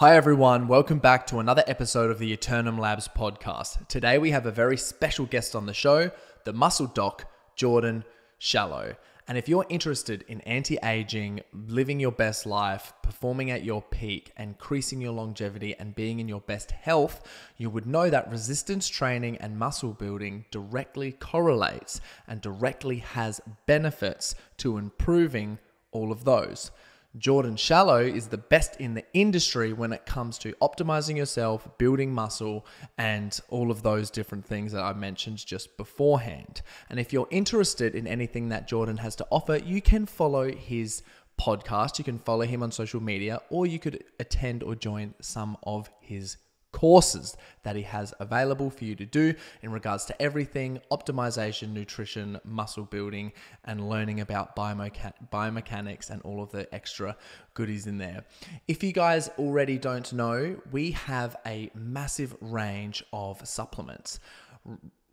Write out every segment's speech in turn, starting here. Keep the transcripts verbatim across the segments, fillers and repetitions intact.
Hi everyone, welcome back to another episode of the Eternum Labs podcast. Today we have a very special guest on the show, The Muscle Doc, Jordan Shallow. And if you're interested in anti-aging, living your best life, performing at your peak, increasing your longevity and being in your best health, you would know that resistance training and muscle building directly correlates and directly has benefits to improving all of those. Jordan Shallow is the best in the industry when it comes to optimizing yourself, building muscle, and all of those different things that I mentioned just beforehand. And if you're interested in anything that Jordan has to offer, you can follow his podcast, you can follow him on social media, or you could attend or join some of his courses that he has available for you to do in regards to everything optimization, nutrition, muscle building, and learning about biomecha biomechanics and all of the extra goodies in there. If you guys already don't know, we have a massive range of supplements.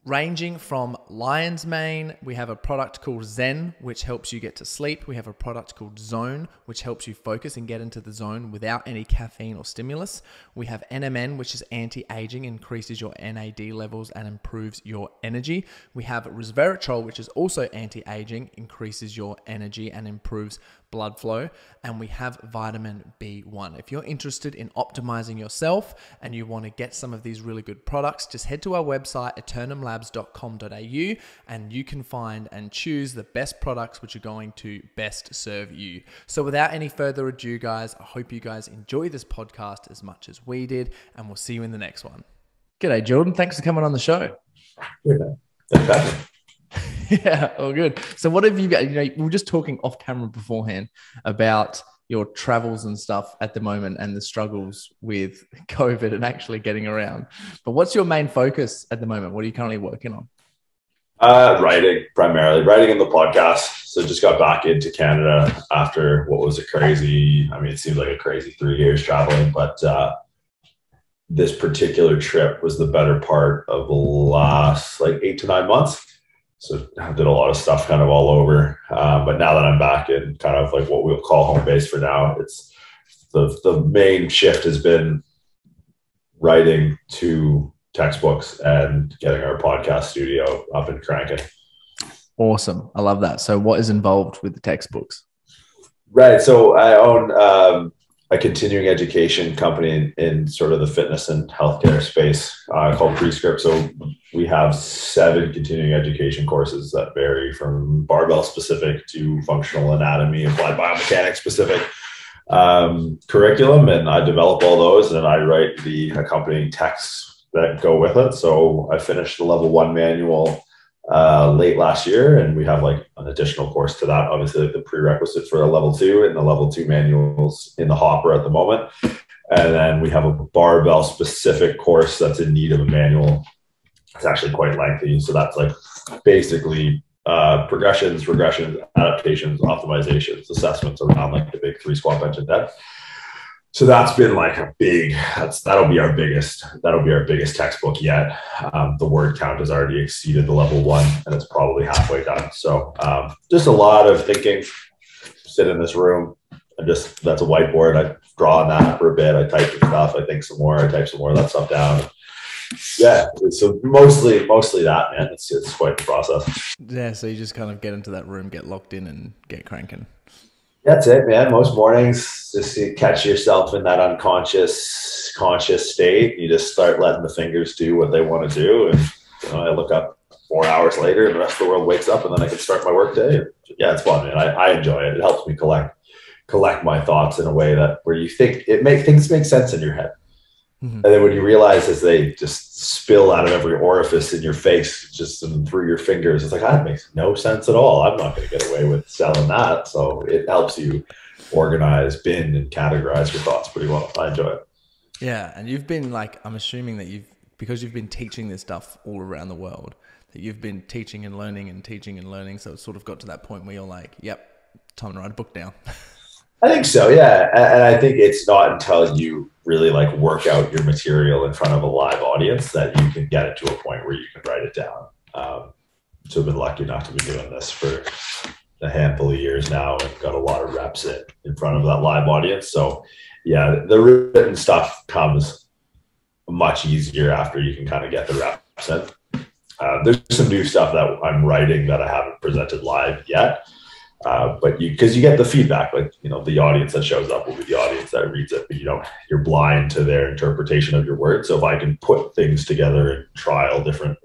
Ranging from Lion's Mane, we have a product called Zen, which helps you get to sleep. We have a product called Zone, which helps you focus and get into the zone without any caffeine or stimulus. We have N M N, which is anti-aging, increases your N A D levels and improves your energy. We have Resveratrol, which is also anti-aging, increases your energy and improves blood flow. And we have vitamin B one. If you're interested in optimizing yourself and you want to get some of these really good products, just head to our website, eternum labs dot com dot A U, and you can find and choose the best products which are going to best serve you. So without any further ado, guys, I hope you guys enjoy this podcast as much as we did, and we'll see you in the next one. G'day, Jordan. Thanks for coming on the show. Yeah. Yeah, all good. So what have you got? You know, we were just talking off camera beforehand about your travels and stuff at the moment and the struggles with COVID and actually getting around. But what's your main focus at the moment? What are you currently working on? Uh, writing, primarily. Writing in the podcast. So just got back into Canada after what was a crazy, I mean, it seems like a crazy three years traveling, but uh, this particular trip was the better part of the last like eight to nine months. So I did a lot of stuff kind of all over. Um, but now that I'm back in kind of like what we'll call home base for now, it's the, the main shift has been writing two textbooks and getting our podcast studio up and cranking. Awesome. I love that. So what is involved with the textbooks? Right. So I own um, a continuing education company in, in sort of the fitness and healthcare space uh, called Pre-Script. So we have seven continuing education courses that vary from barbell specific to functional anatomy, applied biomechanics specific um, curriculum. And I develop all those and I write the accompanying texts that go with it. So I finished the level one manual uh, late last year, and we have like an additional course to that. Obviously the prerequisite for a level two and the level two manuals in the hopper at the moment. And then we have a barbell specific course that's in need of a manual. It's actually quite lengthy. So that's like basically uh, progressions, regressions, adaptations, optimizations, assessments around like the big three squat, bench, and deadlift. So that's been like a big, that's, that'll be our biggest, that'll be our biggest textbook yet. Um, the word count has already exceeded the level one and it's probably halfway done. So um, just a lot of thinking, sit in this room and just, that's a whiteboard. I draw on that for a bit. I type some stuff. I think some more, I type some more of that stuff down. Yeah, so mostly mostly that, man. It's, it's quite the process. Yeah, so you just kind of get into that room, get locked in, and get cranking. That's it, man. Most mornings, just you catch yourself in that unconscious, conscious state. You just start letting the fingers do what they want to do. And you know, I look up four hours later, and the rest of the world wakes up, and then I can start my work day. Yeah, it's fun, man. I, I enjoy it. It helps me collect collect my thoughts in a way that where you think it make things make sense in your head. And then when you realize as they just spill out of every orifice in your face, just through your fingers, it's like, that makes no sense at all. I'm not going to get away with selling that. So it helps you organize, bin, and categorize your thoughts pretty well. I enjoy it. Yeah. And you've been like, I'm assuming that you've, because you've been teaching this stuff all around the world, that you've been teaching and learning and teaching and learning. So it's sort of got to that point where you're like, yep, time to write a book now. I think so, yeah. And I think it's not until you really like work out your material in front of a live audience that you can get it to a point where you can write it down. Um, so I've been lucky enough to be doing this for a handful of years now and got a lot of reps in, in front of that live audience. So yeah, the written stuff comes much easier after you can kind of get the reps in. Uh, there's some new stuff that I'm writing that I haven't presented live yet. Uh, but you, because you get the feedback, like, you know, the audience that shows up will be the audience that reads it, but you don't, you're blind to their interpretation of your words. So if I can put things together and trial different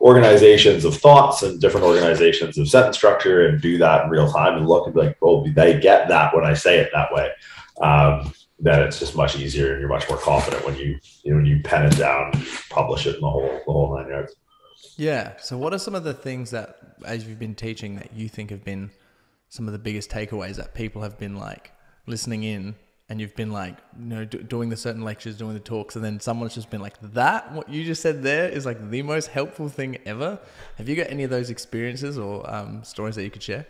organizations of thoughts and different organizations of sentence structure and do that in real time and look and be like, oh, they get that when I say it that way. Um, then it's just much easier and you're much more confident when you, you know, when you pen it down and publish it in the whole, the whole nine yards. Yeah. So what are some of the things that, as you've been teaching, that you think have been some of the biggest takeaways that people have been like listening in, and you've been like, you know, do, doing the certain lectures, doing the talks, and then someone's just been like, that, what you just said there is like the most helpful thing ever. Have you got any of those experiences or um, stories that you could share?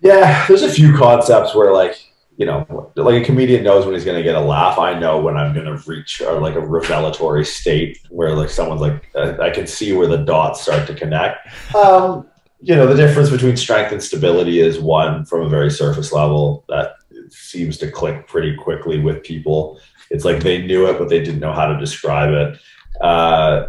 Yeah, there's a few concepts where, like, you know, like a comedian knows when he's going to get a laugh. I know when I'm going to reach or like a revelatory state where like someone's like, uh, I can see where the dots start to connect. Um, You know, the difference between strength and stability is one from a very surface level that seems to click pretty quickly with people. It's like they knew it, but they didn't know how to describe it. Uh,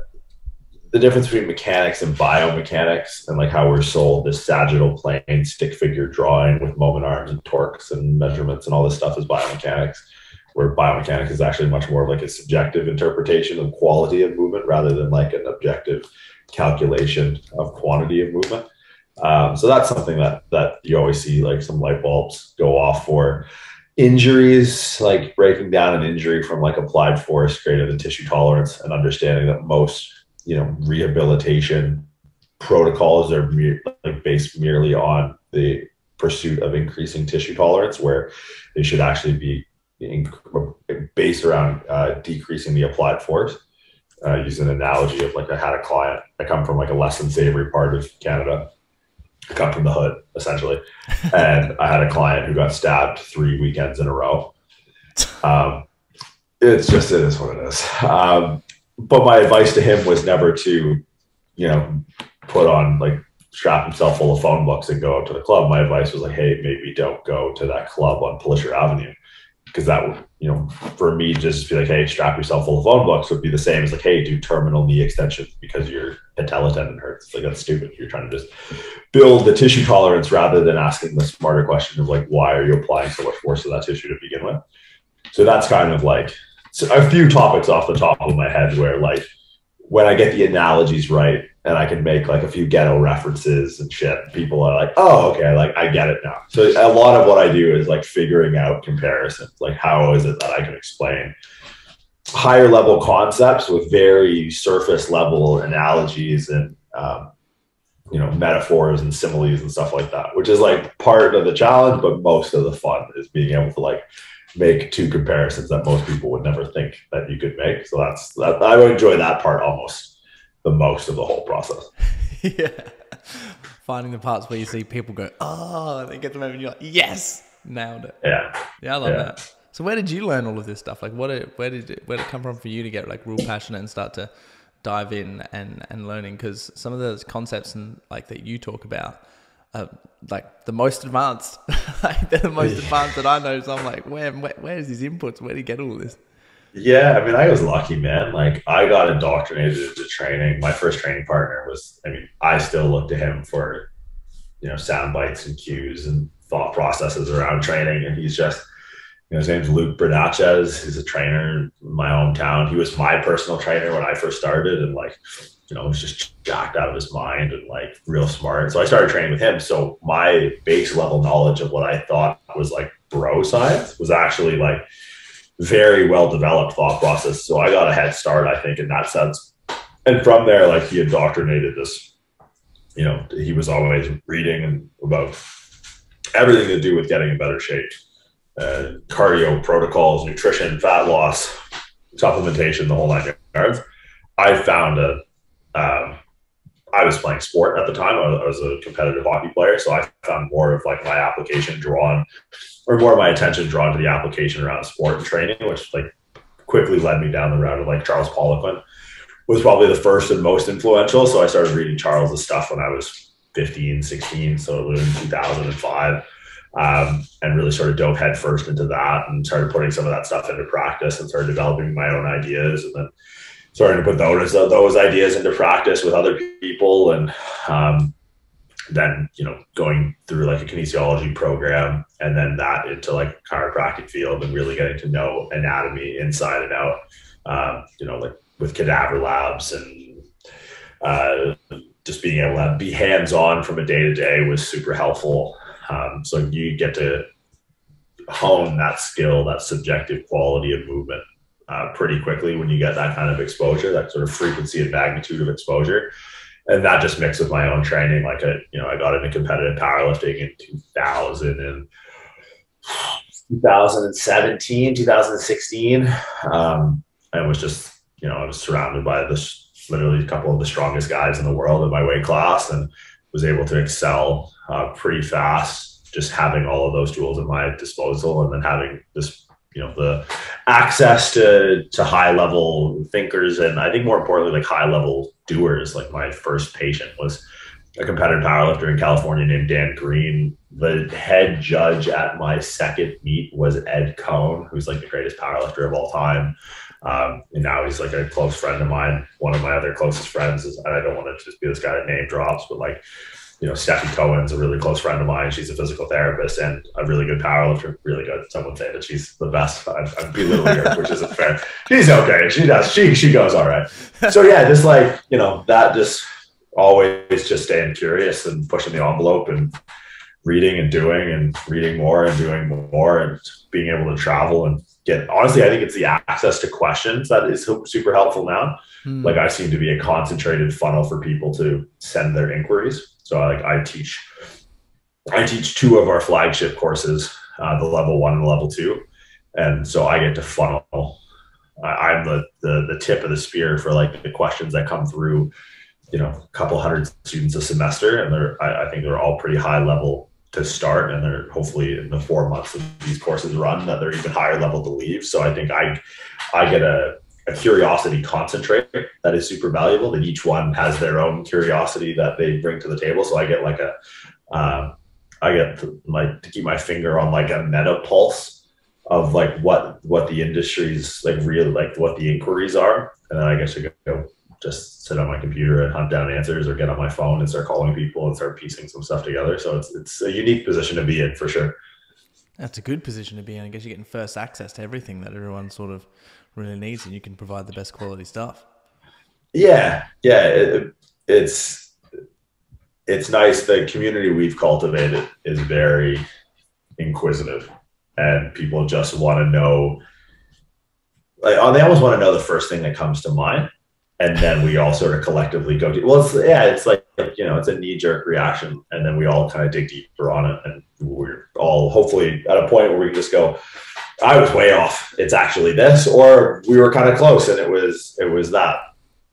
the difference between mechanics and biomechanics and like how we're sold this sagittal plane stick figure drawing with moment arms and torques and measurements and all this stuff is biomechanics, where biomechanics is actually much more of like a subjective interpretation of quality of movement rather than like an objective calculation of quantity of movement. Um, so that's something that, that you always see like some light bulbs go off for. Injuries, like breaking down an injury from like applied force, greater than tissue tolerance, and understanding that most, you know, rehabilitation protocols are mere, like based merely on the pursuit of increasing tissue tolerance, where they should actually be in, based around uh, decreasing the applied force. Uh, use an analogy of like I had a client, I come from like a less than savory part of Canada. I come from the hood, essentially. And I had a client who got stabbed three weekends in a row. Um, it's just, it is what it is. Um, but my advice to him was never to, you know, put on, like, strap himself full of phone books and go out to the club. My advice was like, hey, maybe don't go to that club on Pulitzer Avenue. Because that would, you know, for me, just be like, hey, strap yourself full of phone books would be the same as like, hey, do terminal knee extensions because your patella tendon hurts. Like, that's stupid. You're trying to just build the tissue tolerance rather than asking the smarter question of like, why are you applying so much force to that tissue to begin with? So that's kind of like a few topics off the top of my head where like when I get the analogies right and I can make like a few ghetto references and shit, people are like, oh, okay, like I get it now. So a lot of what I do is like figuring out comparisons, like how is it that I can explain higher level concepts with very surface level analogies and, um, you know, metaphors and similes and stuff like that, which is like part of the challenge, but most of the fun is being able to like make two comparisons that most people would never think that you could make. So that's, that, I would enjoy that part almost the most of the whole process. Yeah. Finding the parts where you see people go, oh, and they get them over and you're like, yes, nailed it. Yeah. Yeah, I love yeah. that. So where did you learn all of this stuff? Like what, did, where did it, where did it come from for you to get like real passionate and start to dive in and, and learning? Cause some of those concepts and like that you talk about are like the most advanced, like they're the most yeah. advanced that I know. So I'm like, where, where, where's his inputs? Where did he get all this? Yeah, I mean, I was lucky, man. Like, I got indoctrinated into training. My first training partner was, I mean, I still look to him for, you know, sound bites and cues and thought processes around training. And he's just, you know, his name's Luke Bernaches. He's a trainer in my hometown. He was my personal trainer when I first started and, like, you know, was just jacked out of his mind and, like, real smart. So I started training with him. So my base level knowledge of what I thought was, like, bro science was actually, like, very well developed thought process. So I got a head start, I think, in that sense. And from there, like, he indoctrinated this, you know, he was always reading about everything to do with getting in better shape, uh, cardio protocols, nutrition, fat loss, supplementation, the whole nine yards. I found a, um, I was playing sport at the time. I was a competitive hockey player. So I found more of like my application drawn or more of my attention drawn to the application around sport and training, which like quickly led me down the route of like Charles Poliquin was probably the first and most influential. So I started reading Charles's stuff when I was fifteen, sixteen. So it was in two thousand five. um, and really sort of dove headfirst into that and started putting some of that stuff into practice and started developing my own ideas, and then starting to put those, those ideas into practice with other people. And um, then, you know, going through like a kinesiology program and then that into like a chiropractic field and really getting to know anatomy inside and out, um, you know, like with cadaver labs and uh, just being able to be hands-on from a day-to-day was super helpful. Um, so you get to hone that skill, that subjective quality of movement uh, pretty quickly when you get that kind of exposure, that sort of frequency and magnitude of exposure. And that just mixed with my own training. Like, I, you know, I got into competitive powerlifting in two thousand and twenty seventeen, twenty sixteen. Um, I was just, you know, I was surrounded by this literally a couple of the strongest guys in the world in my weight class, and was able to excel uh, pretty fast, just having all of those tools at my disposal. And then having this, you know, the access to, to high level thinkers. And I think more importantly, like high level doers. Like my first patient was a competitive powerlifter in California named Dan Green. The head judge at my second meet was Ed Cohn, who's like the greatest powerlifter of all time. Um, and now he's like a close friend of mine. One of my other closest friends is, and I don't want to just be this guy that name drops, but like, you know, Steffi Cohen's a really close friend of mine. She's a physical therapist and a really good powerlifter. Really good. Someone said that she's the best. I'm, I'm belittling her, which isn't fair. She's okay. She does. She she goes all right. So yeah, just like, you know, that just always just staying curious and pushing the envelope and reading and doing and reading more and doing more and being able to travel and get. Honestly, I think it's the access to questions that is super helpful now. Mm. Like I seem to be a concentrated funnel for people to send their inquiries. So I, like I teach, I teach two of our flagship courses, uh, the level one and level two, and so I get to funnel. I, I'm the, the the tip of the spear for like the questions that come through. You know, a couple hundred students a semester, and they're I, I think they're all pretty high level to start, and they're hopefully in the four months that these courses run that they're even higher level to leave. So I think I I get a. a curiosity concentrate that is super valuable, that each one has their own curiosity that they bring to the table. So I get like a, um, I get to, like to keep my finger on like a meta pulse of like what, what the industry's like real, like what the inquiries are. And then I guess I go, you know, just sit on my computer and hunt down answers or get on my phone and start calling people and start piecing some stuff together. So it's, it's a unique position to be in for sure. That's a good position to be in. I guess you're getting first access to everything that everyone sort of really needs, and you can provide the best quality stuff. Yeah. Yeah. It, it's, it's nice. The community we've cultivated is very inquisitive, and people just want to know, like, oh, they always want to know the first thing that comes to mind. And then we all sort of collectively go to, well, it's, yeah, it's like, you know, it's a knee jerk reaction. And then we all kind of dig deeper on it. And we're all hopefully at a point where we can just go, I was way off. It's actually this, or we were kind of close and it was, it was that,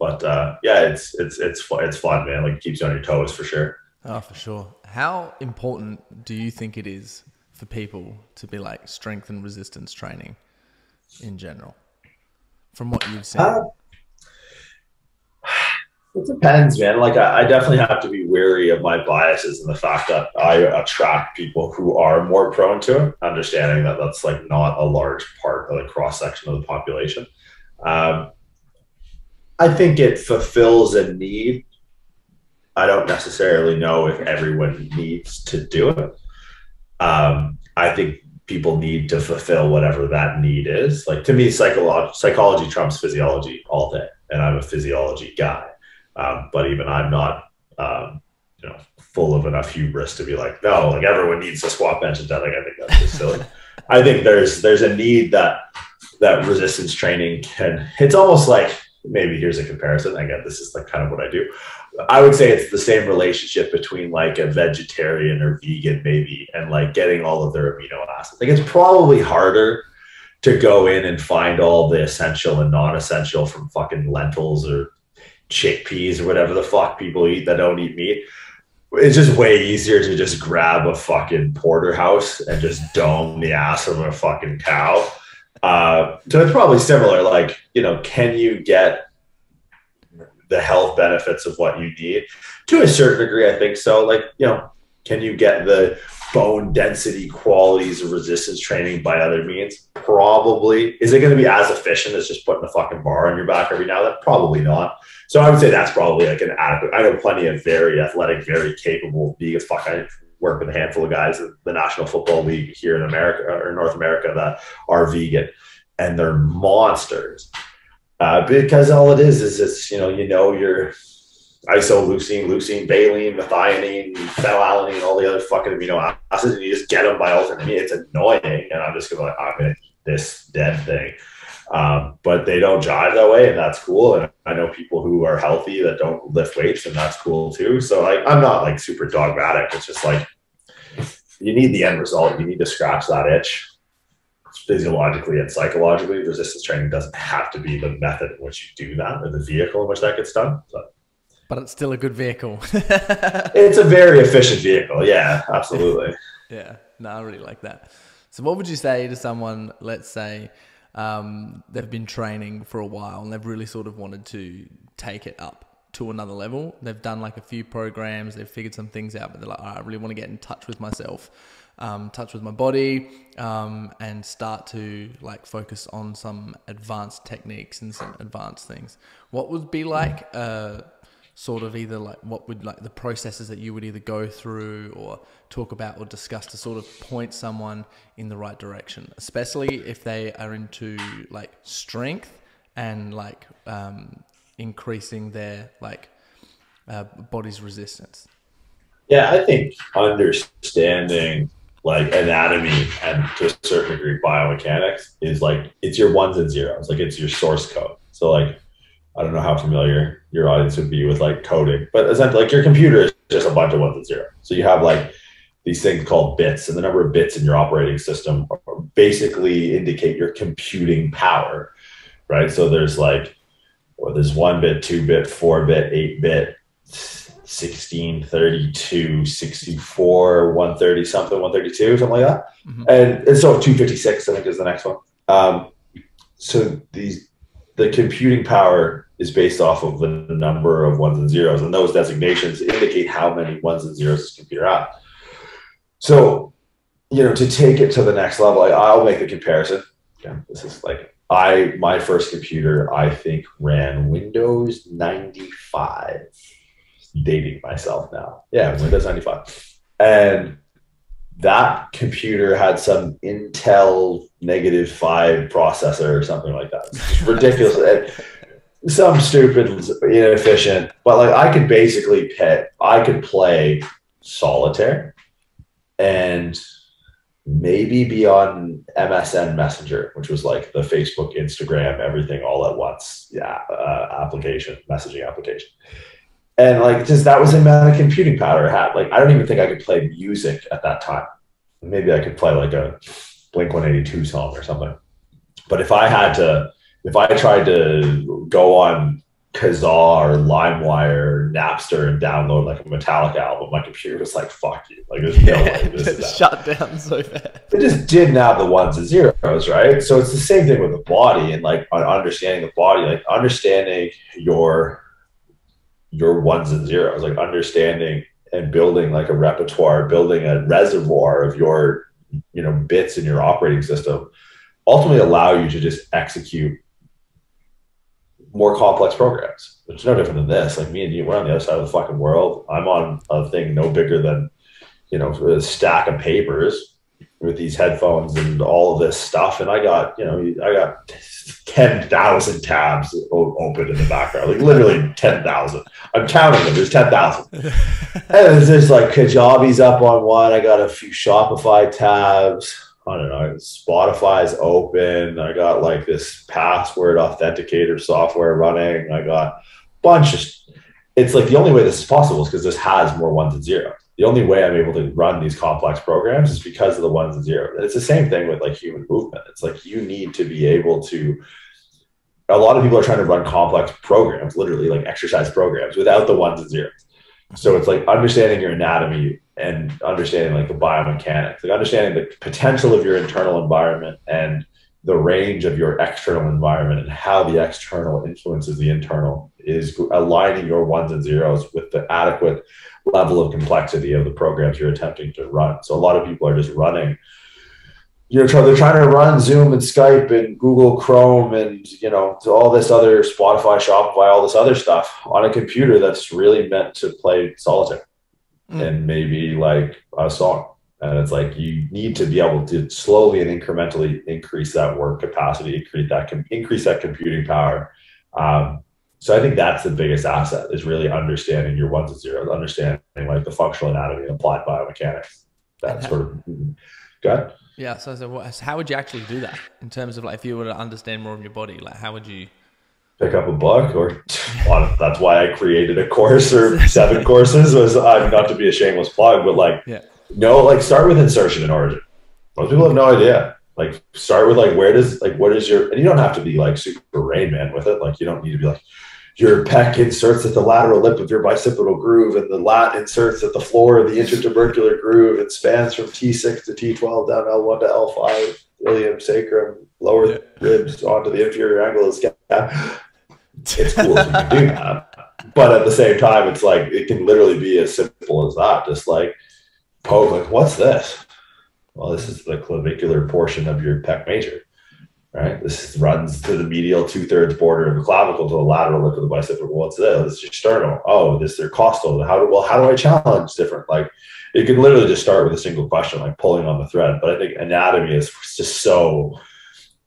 but, uh, yeah, it's, it's, it's, it's fun, man. Like it keeps you on your toes for sure. Oh, for sure. How important do you think it is for people to be like strength and resistance training in general from what you've seen? Uh, It depends, man. Like I, I definitely have to be wary of my biases and the fact that I attract people who are more prone to it, understanding that that's like not a large part of the cross section of the population. Um, I think it fulfills a need. I don't necessarily know if everyone needs to do it. Um, I think people need to fulfill whatever that need is. Like to me, psycholo- psychology trumps physiology all day, and I'm a physiology guy. Um, but even I'm not, um, you know, full of enough hubris to be like, no, like everyone needs a squat, bench, and deadlift. Like, I think that's just silly. I think there's, there's a need that, that resistance training can, it's almost like, maybe here's a comparison. Again, this is like kind of what I do. I would say it's the same relationship between like a vegetarian or vegan maybe, and like getting all of their amino acids. Like it's probably harder to go in and find all the essential and non-essential from fucking lentils or chickpeas or whatever the fuck people eat that don't eat meat. It's just way easier to just grab a fucking porterhouse and just dome the ass of a fucking cow. Uh, so it's probably similar. Like, you know, can you get the health benefits of what you need? To a certain degree, I think so. Like, you know, can you get the bone density qualities of resistance training by other means? Probably. Is it going to be as efficient as just putting a fucking bar on your back every now and then? Probably not. So I would say that's probably like an adequate. I know plenty of very athletic, very capable, big as fuck. I work with a handful of guys at the National Football League here in America or North America that are vegan, and they're monsters. Uh, because all it is is it's, you know, you know, your isoleucine, leucine, valine, methionine, phenylalanine, all the other fucking amino acids, and you just get them by alternate. I mean, it's annoying, and I'm just going to like, I'm going to eat this dead thing. Um, but they don't jive that way, and that's cool. And I know people who are healthy that don't lift weights, and that's cool too. So like, I'm not like super dogmatic. It's just like, you need the end result. You need to scratch that itch. Physiologically and psychologically, resistance training doesn't have to be the method in which you do that or the vehicle in which that gets done. So. But it's still a good vehicle. It's a very efficient vehicle. Yeah, absolutely. Yeah, no, I really like that. So what would you say to someone, let's say, um, they've been training for a while and they've really sort of wanted to take it up to another level? They've done like a few programs, they've figured some things out, but they're like, all right, I really want to get in touch with myself. Um, touch with my body, um, and start to like focus on some advanced techniques and some advanced things. What would be like uh, sort of either like what would like the processes that you would either go through or talk about or discuss to sort of point someone in the right direction, especially if they are into like strength and like um, increasing their like uh, body's resistance? Yeah, I think understanding like anatomy and to a certain degree biomechanics is like, it's your ones and zeros, like it's your source code. So like, I don't know how familiar your audience would be with like coding, but essentially like your computer is just a bunch of ones and zeros. So you have like these things called bits, and the number of bits in your operating system basically indicate your computing power, right? So there's like, well, there's one bit, two bit, four bit, eight bit, sixteen, thirty-two, sixty-four, one thirty something, one thirty-two, something like that. Mm-hmm. and, and so two fifty-six, I think, is the next one. Um, so the, the computing power is based off of the number of ones and zeros, and those designations indicate how many ones and zeros this computer has. So, you know, to take it to the next level, I, I'll make the comparison. Yeah, this is like, I my first computer, I think, ran Windows ninety-five. Dating myself now. Yeah, Windows ninety-five. And that computer had some Intel negative five processor or something like that. It's ridiculous. And some stupid, inefficient. But like I could basically pit, I could play solitaire and maybe be on M S N Messenger, which was like the Facebook, Instagram, everything all at once. Yeah, uh, application, messaging application. And like, just that was the amount of computing power I had. Like, I don't even think I could play music at that time. Maybe I could play like a Blink one eighty-two song or something. But if I had to, if I tried to go on Kazaa or LimeWire or Napster and download like a Metallica album, my computer was like, fuck you. Like, there's no way this is that. Shut down so bad. It just didn't have the ones and zeros, right? So it's the same thing with the body and like understanding the body, like understanding your. your ones and zeros, like understanding and building like a repertoire, building a reservoir of your, you know, bits in your operating system, ultimately allow you to just execute more complex programs. It's no different than this. Like me and you, we're on the other side of the fucking world. I'm on a thing no bigger than, you know, a stack of papers with these headphones and all of this stuff. And I got, you know, I got ten thousand tabs open in the background, like literally ten thousand. I'm counting them. There's ten thousand. And there's just like Kajabi's up on one. I got a few Shopify tabs. I don't know. Spotify's open. I got like this password authenticator software running. I got a bunch of, it's like the only way this is possible is because this has more ones than zeros. The only way I'm able to run these complex programs is because of the ones and zeros. And it's the same thing with like human movement. It's like you need to be able to, a lot of people are trying to run complex programs, literally like exercise programs without the ones and zeros. So it's like understanding your anatomy and understanding like the biomechanics, like understanding the potential of your internal environment and the range of your external environment and how the external influences the internal is aligning your ones and zeros with the adequate level of complexity of the programs you're attempting to run. So a lot of people are just running. You're trying, they're trying to run Zoom and Skype and Google Chrome and, you know, all this other Spotify, Shopify, all this other stuff on a computer that's really meant to play solitaire mm. and maybe like a song. And it's like, you need to be able to slowly and incrementally increase that work capacity, increase that, increase that computing power. Um, so I think that's the biggest asset, is really understanding your ones and zeros, understanding like the functional anatomy and applied biomechanics. That sort of, go ahead. Yeah. So I said, well, how would you actually do that in terms of like, if you were to understand more of your body, like how would you pick up a book? Or well, that's why I created a course or seven courses, was uh, not to be a shameless plug, but like, yeah. No, like start with insertion and origin. Most people have no idea. Like start with like, where does, like, what is your, and you don't have to be like super Rain Man with it. Like you don't need to be like, your pec inserts at the lateral lip of your bicipital groove and the lat inserts at the floor of the intertubercular groove. It spans from T six to T twelve down L one to L five, ilium, sacrum, lower yeah. ribs onto the inferior angle of the scap. It's cool if you can do that. But at the same time, it's like, it can literally be as simple as that. Just like, Pope, like, what's this? Well, this is the clavicular portion of your pec major, right? This runs to the medial two-thirds border of the clavicle to the lateral lip of the bicipital. What's this? This is your sternum. Oh, this is their costal. How do, well, how do I challenge different? Like, you can literally just start with a single question, like pulling on the thread. But I think anatomy is just so,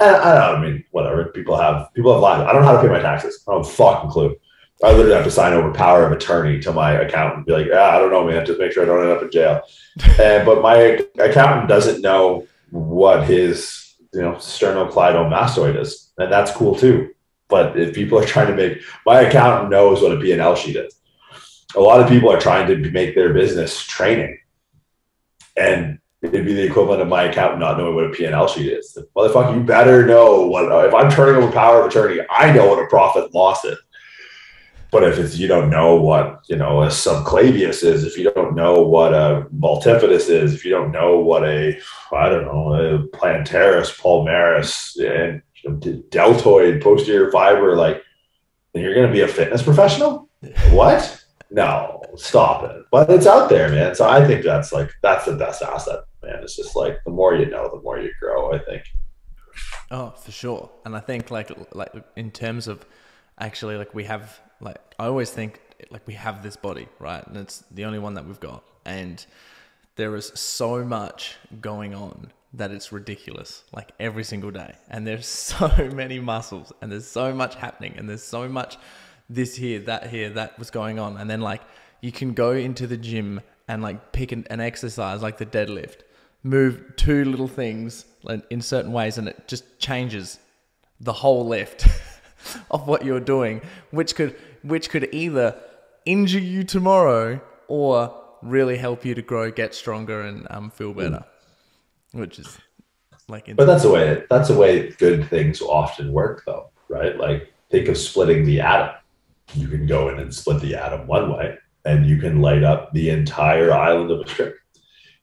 I don't know, I mean, whatever. People have, people have lives. I don't know how to pay my taxes. I don't have a fucking clue. I literally have to sign over power of attorney to my accountant and be like, ah, I don't know, man, just make sure I don't end up in jail. And, but my accountant doesn't know what his, you know, sternocleidomastoid is. And that's cool too. But if people are trying to make, my accountant knows what a P and L sheet is. A lot of people are trying to make their business training. And it'd be the equivalent of my accountant not knowing what a P and L sheet is. Motherfucker, you better know what, if I'm turning over power of attorney, I know what a profit and loss is. But if it's, you don't know what, you know, a subclavius is, if you don't know what a multifidus is, if you don't know what a, I don't know, a plantaris, palmaris, and deltoid, posterior fiber, like, then you're going to be a fitness professional? What? No, stop it. But it's out there, man. So I think that's like, that's the best asset, man. It's just like, the more you know, the more you grow, I think. Oh, for sure. And I think like, like in terms of actually, like we have, like I always think like we have this body, right? And it's the only one that we've got. And there is so much going on that it's ridiculous, like every single day. And there's so many muscles and there's so much happening and there's so much this here, that here, that was going on. And then like you can go into the gym and like pick an, an exercise like the deadlift, move two little things like, in certain ways, and it just changes the whole lift of what you're doing, which could which could either injure you tomorrow or really help you to grow, get stronger, and um, feel better. Which is like, but that's the way that's the way good things often work, though, right? Like think of splitting the atom. You can go in and split the atom one way, and you can light up the entire island of a strip.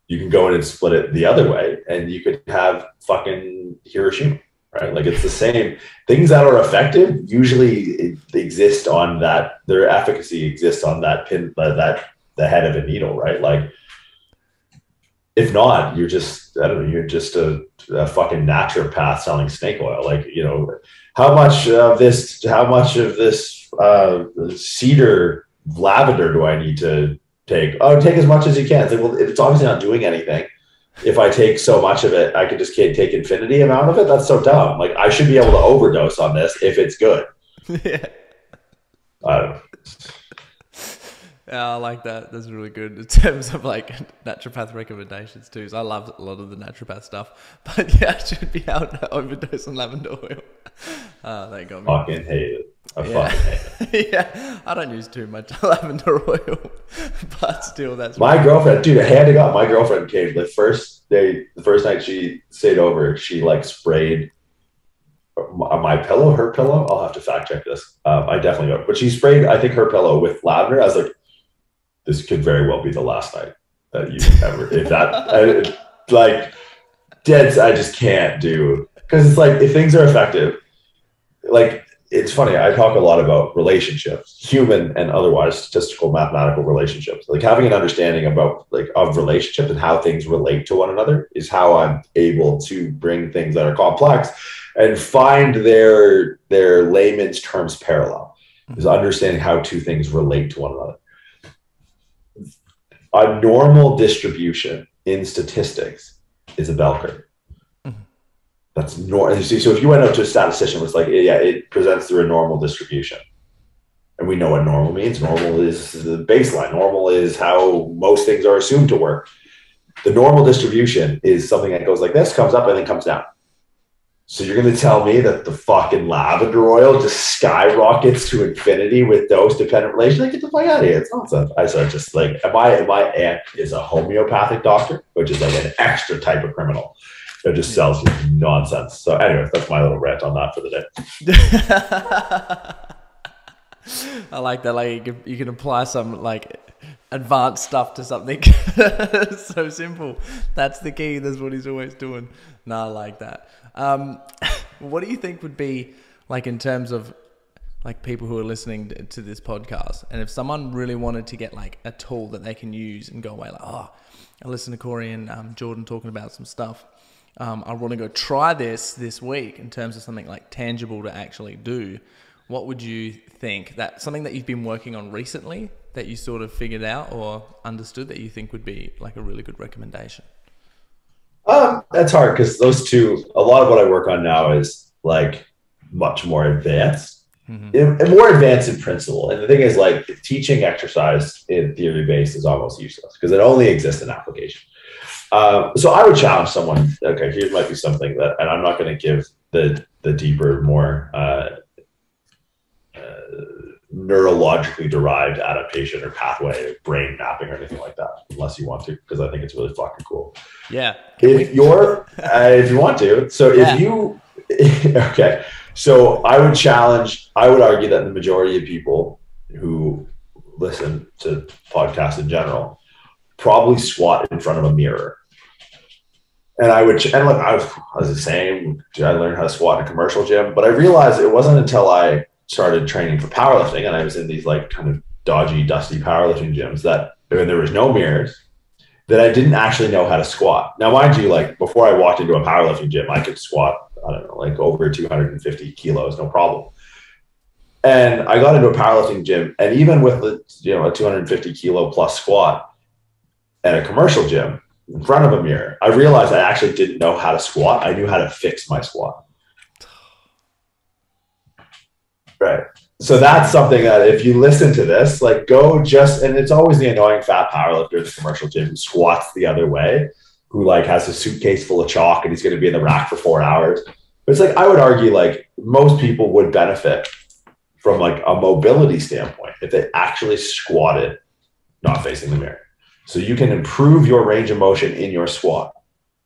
You can go in and split it the other way, and you could have fucking Hiroshima. Right? Like it's the same. Things that are effective usually exist on that, their efficacy exists on that pin, uh, that the head of a needle, right? Like if not, you're just, I don't know, you're just a, a fucking naturopath selling snake oil. Like, you know, how much of this, how much of this uh, cedar lavender do I need to take? Oh, take as much as you can. It's like, well, it's obviously not doing anything. If I take so much of it, I could just can't take infinity amount of it. That's so dumb. Like I should be able to overdose on this if it's good. Yeah. I don't know. Yeah, I like that. That's really good in terms of like naturopath recommendations too. So I love a lot of the naturopath stuff, but yeah, I should be able to overdose on lavender oil. Oh, that got me. Fucking hate it. I yeah. fucking hate it. Yeah, I don't use too much lavender oil, but still, that's my right. girlfriend, dude. I had to go. My girlfriend came the first day, the first night she stayed over. She like sprayed my, my pillow, her pillow. I'll have to fact check this. Um, I definitely don't, but she sprayed, I think, her pillow with lavender. I was like, this could very well be the last night that you ever. If that, I, like, dead, I just can't do because it's like if things are effective, like. it's funny. I talk a lot about relationships, human and otherwise, statistical, mathematical relationships. Like having an understanding about like of relationships and how things relate to one another is how I'm able to bring things that are complex and find their their layman's terms parallel. Is understanding how two things relate to one another. A normal distribution in statistics is a bell curve. That's normal. So if you went up to a statistician, it's like, yeah, it presents through a normal distribution. And we know what normal means. Normal is the baseline. Normal is how most things are assumed to work. The normal distribution is something that goes like this, comes up, and then comes down. So you're going to tell me that the fucking lavender oil just skyrockets to infinity with those dependent relations? Like, get the fuck out of here. It's nonsense. I said, just like, my, my aunt is a homeopathic doctor, which is like an extra type of criminal. It just sells you nonsense. So anyway, that's my little rant on that for the day. I like that. Like you can, you can apply some like advanced stuff to something so simple. That's the key. That's what he's always doing. No, I like that. Um, what do you think would be like in terms of like people who are listening to this podcast? And if someone really wanted to get like a tool that they can use and go away, like, oh, I listened to Corey and um, Jordan talking about some stuff. Um, I want to go try this this week in terms of something like tangible to actually do. What would you think that something that you've been working on recently that you sort of figured out or understood that you think would be like a really good recommendation? Um, that's hard because those two, a lot of what I work on now is like much more advanced. Mm-hmm. And more advanced in principle. And the thing is like teaching exercise in theory based is almost useless because it only exists in application. Um, so I would challenge someone, okay, here might be something that, and I'm not going to give the, the deeper, more uh, uh, neurologically derived adaptation or pathway, brain mapping or anything like that, unless you want to, because I think it's really fucking cool. Yeah. If we... you're, uh, if you want to, so yeah. if you, okay. So I would challenge, I would argue that the majority of people who listen to podcasts in general probably squat in front of a mirror. And I would, and look, I was, I was the same. I learned how to squat in a commercial gym, but I realized it wasn't until I started training for powerlifting and I was in these like kind of dodgy, dusty powerlifting gyms that when there was no mirrors, that I didn't actually know how to squat. Now, mind you, like before I walked into a powerlifting gym, I could squat, I don't know, like over two hundred fifty kilos, no problem. And I got into a powerlifting gym and even with the, you know, a two hundred fifty kilo plus squat, at a commercial gym in front of a mirror, I realized I actually didn't know how to squat. I knew how to fix my squat. Right. So that's something that if you listen to this, like go just, and it's always the annoying fat powerlifter at the commercial gym who squats the other way, who like has a suitcase full of chalk and he's going to be in the rack for four hours. But it's like, I would argue like most people would benefit from like a mobility standpoint if they actually squatted, not facing the mirror. So you can improve your range of motion in your squat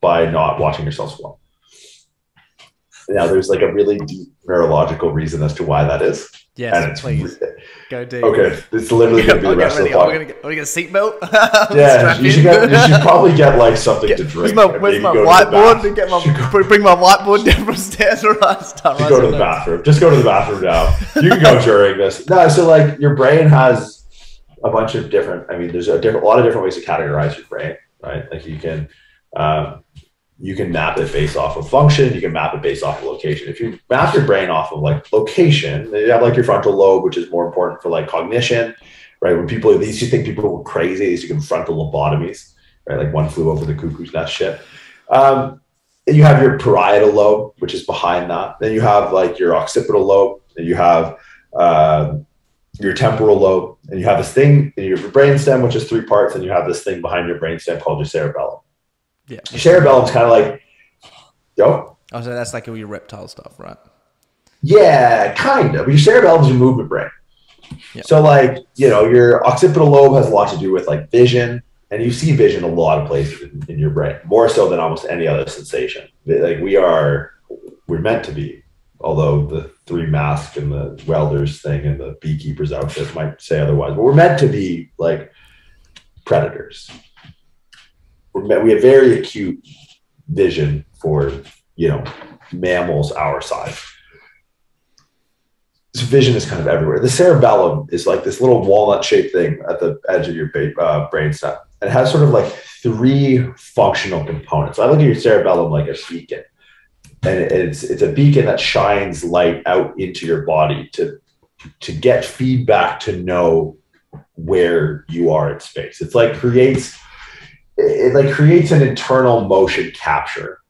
by not watching yourself squat. Now there's like a really deep neurological reason as to why that is. Yes, and it's please. Re- Go deep. Okay, it's literally going to be I'll the rest ready. Of the podcast. Are we going to get a seatbelt? Yeah, you should, get, you should probably get like something get, to drink. Where's my, where's my whiteboard? To get my, go, bring my whiteboard down from stairs or I start go to the notes. Bathroom. Just go to the bathroom now. You can go during this. No, so like your brain has a bunch of different, I mean, there's a, different, a lot of different ways to categorize your brain, right? Like you can, um, you can map it based off of function. You can map it based off of location. If you map your brain off of like location, you have like your frontal lobe, which is more important for like cognition, right? When people, these you think people were crazy, these you can frontal lobotomies, right? Like One Flew Over the Cuckoo's Nest shit. Um, you have your parietal lobe, which is behind that. Then you have like your occipital lobe. Then you have, uh, your temporal lobe, and you have this thing in your brainstem, which is three parts, and you have this thing behind your brainstem called your cerebellum. Yeah, your cerebellum is kind of like, yo. Oh, so that's like all your reptile stuff, right? Yeah, kind of. But your cerebellum is your movement brain. Yep. So, like, you know, your occipital lobe has a lot to do with like vision, and you see vision a lot of places in, in your brain, more so than almost any other sensation. Like we are, we're meant to be. Although the three masks and the welders thing and the beekeeper's outfit might say otherwise, but we're meant to be like predators. We're meant, we have very acute vision for, you know, mammals our size. vision is kind of everywhere. The cerebellum is like this little walnut-shaped thing at the edge of your uh, brain stem. It has sort of like three functional components. I look at your cerebellum like a beacon, and it's it's a beacon that shines light out into your body to to get feedback to know where you are in space. It's like creates it like creates an internal motion capture.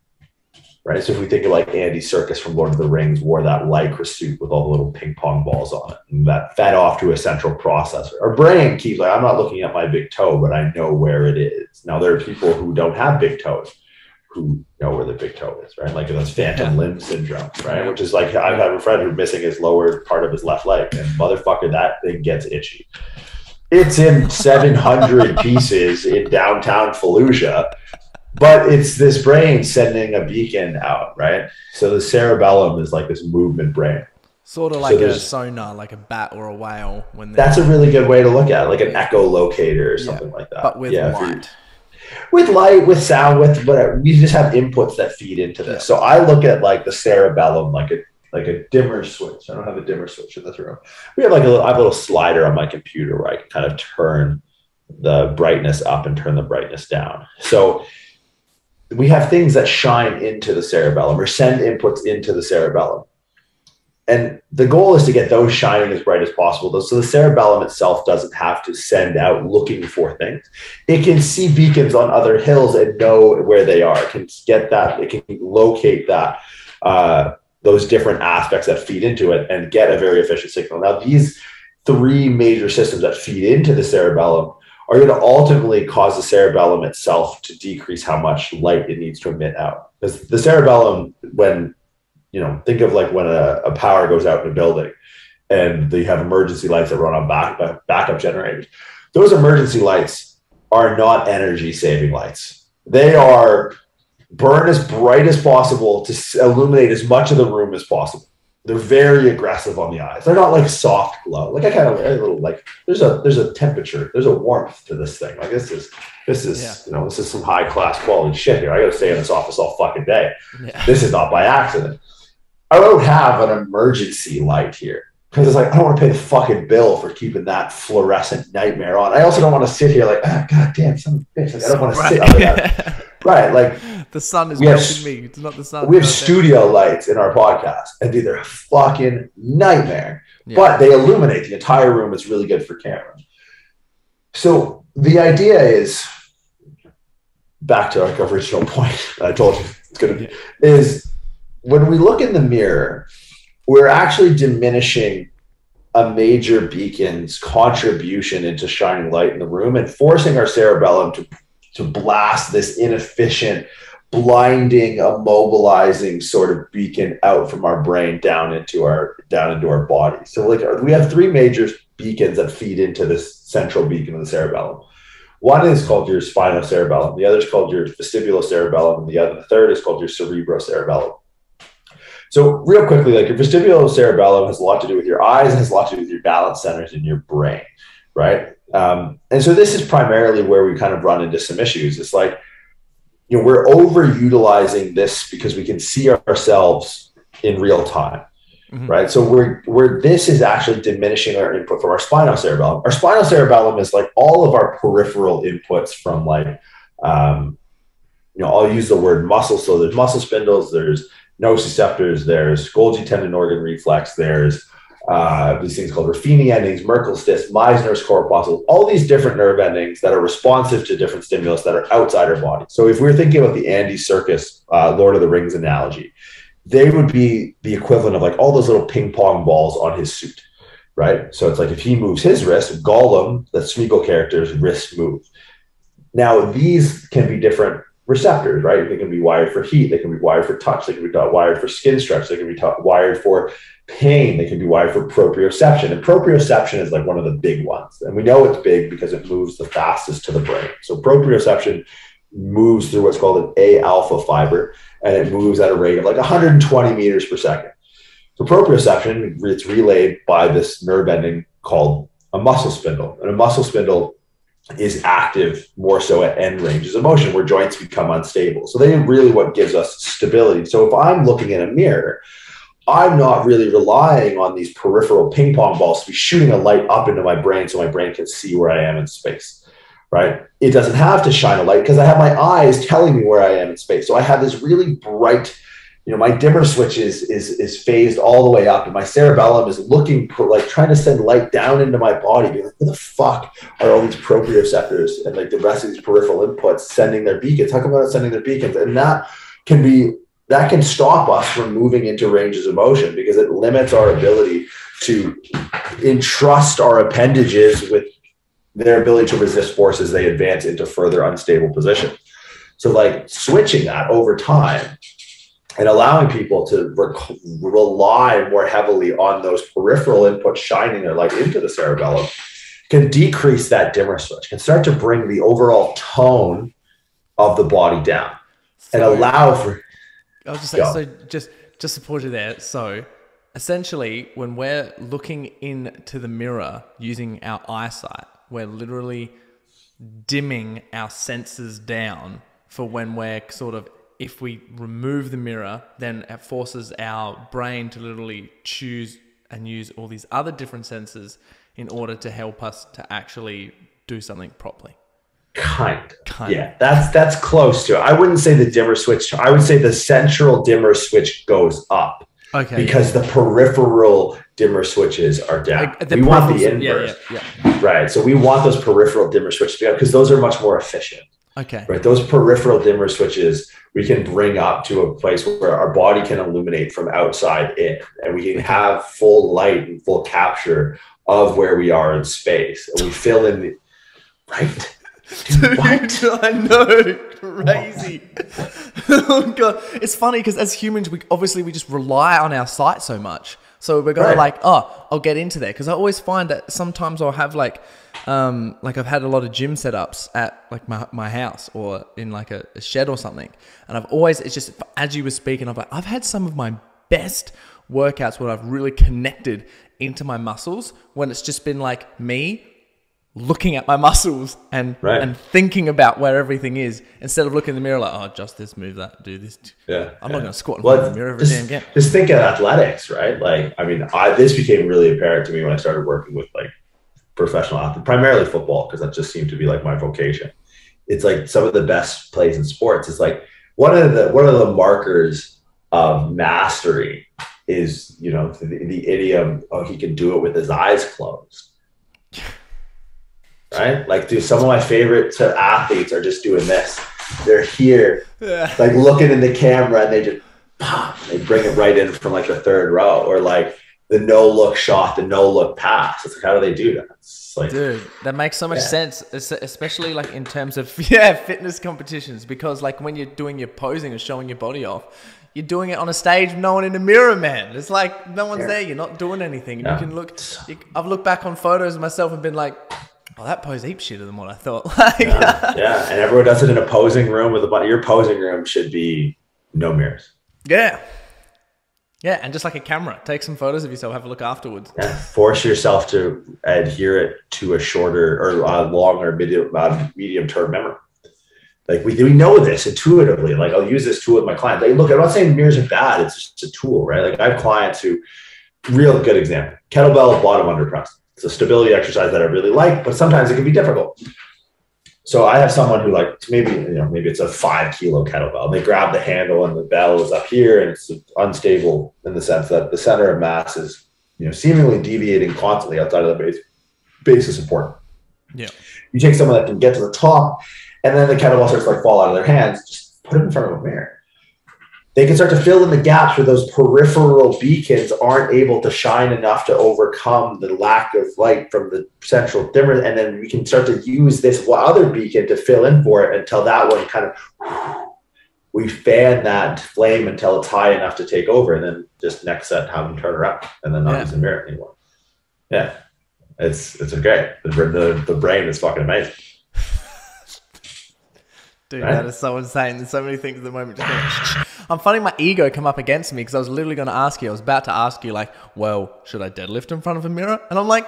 Right. So if we think of like Andy Serkis from Lord of the Rings wore that lycra suit with all the little ping pong balls on it, and that fed off to a central processor. Our brain keeps like, I'm not looking at my big toe, but I know where it is. Now there are people who don't have big toes who know where the big toe is, right? Like that's phantom limb syndrome, right? Which is like, I have a friend who's missing his lower part of his left leg, and motherfucker, that thing gets itchy. It's in seven hundred pieces in downtown Fallujah. But it's this brain sending a beacon out, right? So the cerebellum is like this movement brain. Sort of like so a sonar, like a bat or a whale. When that's a really good way to look at it, like an echolocator or something yeah, like that. But with yeah, light. With light, with sound, with whatever. We just have inputs that feed into this. Yeah. So I look at like the cerebellum like a like a dimmer switch. I don't have a dimmer switch in this room. We have like a little, I have a little slider on my computer where I can kind of turn the brightness up and turn the brightness down. So we have things that shine into the cerebellum or send inputs into the cerebellum. And the goal is to get those shining as bright as possible. So the cerebellum itself doesn't have to send out looking for things. It can see beacons on other hills and know where they are. It can get that. It can locate that, uh, those different aspects that feed into it and get a very efficient signal. Now, these three major systems that feed into the cerebellum are going to ultimately cause the cerebellum itself to decrease how much light it needs to emit out. Because the cerebellum, when, you know, think of like when a, a power goes out in a building and they have emergency lights that run on back, backup generators. Those emergency lights are not energy saving lights. They are burn as bright as possible to illuminate as much of the room as possible. They're very aggressive on the eyes. They're not like soft glow. Like I kind of a little like there's a there's a temperature, there's a warmth to this thing. Like this is this is yeah. you know this is some high class quality shit here. I got to stay in this office all fucking day. Yeah. This is not by accident. I don't have an emergency light here because it's like I don't want to pay the fucking bill for keeping that fluorescent nightmare on. I also don't want to sit here like ah, god damn son of a bitch. Like, I don't want to sit under that. Right, like the sun is watching me. It's not the sun. We have studio lights in our podcast, and dude, they're a fucking nightmare. Yeah. But they illuminate the entire room. It's really good for camera. So the idea is back to our original point. I told you it's gonna be is when we look in the mirror, we're actually diminishing a major beacon's contribution into shining light in the room and forcing our cerebellum to. to blast this inefficient, blinding, immobilizing sort of beacon out from our brain down into our down into our body. So like we have three major beacons that feed into this central beacon of the cerebellum. One is called your spinocerebellum, the other is called your vestibulocerebellum, and the other, the third is called your cerebrocerebellum. So real quickly, like your vestibulocerebellum has a lot to do with your eyes, it has a lot to do with your balance centers in your brain, right? Um, and so this is primarily where we kind of run into some issues. It's like, you know, we're overutilizing this because we can see ourselves in real time, mm-hmm. right? So we're, we're, this is actually diminishing our input from our spinocerebellum. Our spinocerebellum is like all of our peripheral inputs from like, um, you know, I'll use the word muscle. So there's muscle spindles, there's nociceptors, there's Golgi tendon organ reflex, there's Uh, these things called Ruffini endings, Merkel's disc, Meissner's corpuscle, all these different nerve endings that are responsive to different stimulus that are outside our body. So if we're thinking about the Andy Serkis, uh, Lord of the Rings analogy, they would be the equivalent of like all those little ping pong balls on his suit, right? So it's like if he moves his wrist, Gollum, the Smeagol character's wrist move. Now these can be different receptors, right? They can be wired for heat, they can be wired for touch, they can be wired for skin stretch, they can be wired for pain, they can be wired for proprioception. And proprioception is like one of the big ones. And we know it's big because it moves the fastest to the brain. So proprioception moves through what's called an A-alpha fiber, and it moves at a rate of like one hundred twenty meters per second. So proprioception, it's relayed by this nerve ending called a muscle spindle. And a muscle spindle is active more so at end ranges of motion where joints become unstable. So they are really what gives us stability. So if I'm looking in a mirror, I'm not really relying on these peripheral ping pong balls to be shooting a light up into my brain so my brain can see where I am in space, right? It doesn't have to shine a light because I have my eyes telling me where I am in space. So I have this really bright, you know, my dimmer switch is, is, is phased all the way up and my cerebellum is looking for, like, trying to send light down into my body. Being like, where the fuck are all these proprioceptors and like the rest of these peripheral inputs sending their beacons? How come they're not sending their beacons? And that can be, that can stop us from moving into ranges of motion because it limits our ability to entrust our appendages with their ability to resist force as they advance into further unstable positions. So like switching that over time and allowing people to rec- rely more heavily on those peripheral inputs shining their light into the cerebellum can decrease that dimmer switch, can start to bring the overall tone of the body down and allow for... I was just like, yeah. so just, just support you there. So essentially when we're looking into the mirror using our eyesight, we're literally dimming our senses down for when we're sort of, if we remove the mirror, then it forces our brain to literally choose and use all these other different senses in order to help us to actually do something properly. Kind of. Kind yeah, of. that's that's close to it. I wouldn't say the dimmer switch. I would say the central dimmer switch goes up, okay, because yeah. the peripheral dimmer switches are down. Like we want the inverse, yeah, yeah, yeah. right? So we want those peripheral dimmer switches to be up because those are much more efficient. Okay, right? Those peripheral dimmer switches we can bring up to a place where our body can illuminate from outside in, and we can have full light and full capture of where we are in space, and we fill in the right. Dude, what? I know, crazy. Oh god, it's funny because as humans, we obviously we just rely on our sight so much. So we're going right. like, oh, I'll get into there because I always find that sometimes I'll have like, um, like I've had a lot of gym setups at like my my house or in like a, a shed or something, and I've always it's just as you were speaking, I'm like, I've had some of my best workouts where I've really connected into my muscles when it's just been like me. Looking at my muscles and right. and thinking about where everything is instead of looking in the mirror like, oh, just this, move that, do this. Yeah, I'm yeah. not gonna squat in well, the mirror every just, damn game. Just think of athletics, right? Like, I mean, I this became really apparent to me when I started working with like professional athletes, primarily football, because that just seemed to be like my vocation. It's like some of the best plays in sports. It's like one of the one of the markers of mastery is, you know, the, the idiom, oh, he can do it with his eyes closed. Right? Like, dude, some of my favorite athletes are just doing this. They're here, yeah. like looking in the camera, and they just pop, they bring it right in from like the third row, or like the no look shot, the no look pass. It's like, how do they do that? It's like, dude, that makes so much yeah. sense, especially like in terms of yeah fitness competitions, because like when you're doing your posing or showing your body off, you're doing it on a stage, no one in the mirror, man. It's like no one's yeah. there. You're not doing anything. No. You can look. You, I've looked back on photos of myself and been like. Oh, that pose heaps shitter than what I thought. Like, yeah, yeah, and everyone does it in a posing room with a bunch. Your posing room should be no mirrors. Yeah, yeah, and just like a camera, take some photos of yourself. Have a look afterwards. Yeah, force yourself to adhere it to a shorter or a longer medium uh, medium term memory. Like we we know this intuitively. Like I'll use this tool with my clients. Like, look, I'm not saying mirrors are bad. It's just a tool, right? Like I have clients who, real good example, kettlebell bottom under press. It's a stability exercise that I really like, but sometimes it can be difficult. So I have someone who like, maybe, you know, maybe it's a five kilo kettlebell. They grab the handle and the bell is up here and it's unstable in the sense that the center of mass is, you know, seemingly deviating constantly outside of the base, base of support. Yeah. You take someone that can get to the top and then the kettlebell starts to like fall out of their hands, just put it in front of a mirror. They can start to fill in the gaps where those peripheral beacons aren't able to shine enough to overcome the lack of light from the central dimmer. And then we can start to use this other beacon to fill in for it until that one kind of, we fan that flame until it's high enough to take over. And then just next set, have them turn her up and then not yeah. use the mirror anymore. Yeah, it's it's okay. The, the, the brain is fucking amazing. Dude, right? That is so insane. There's so many things at the moment. I'm finding my ego come up against me because I was literally going to ask you, I was about to ask you like, well, should I deadlift in front of a mirror? And I'm like,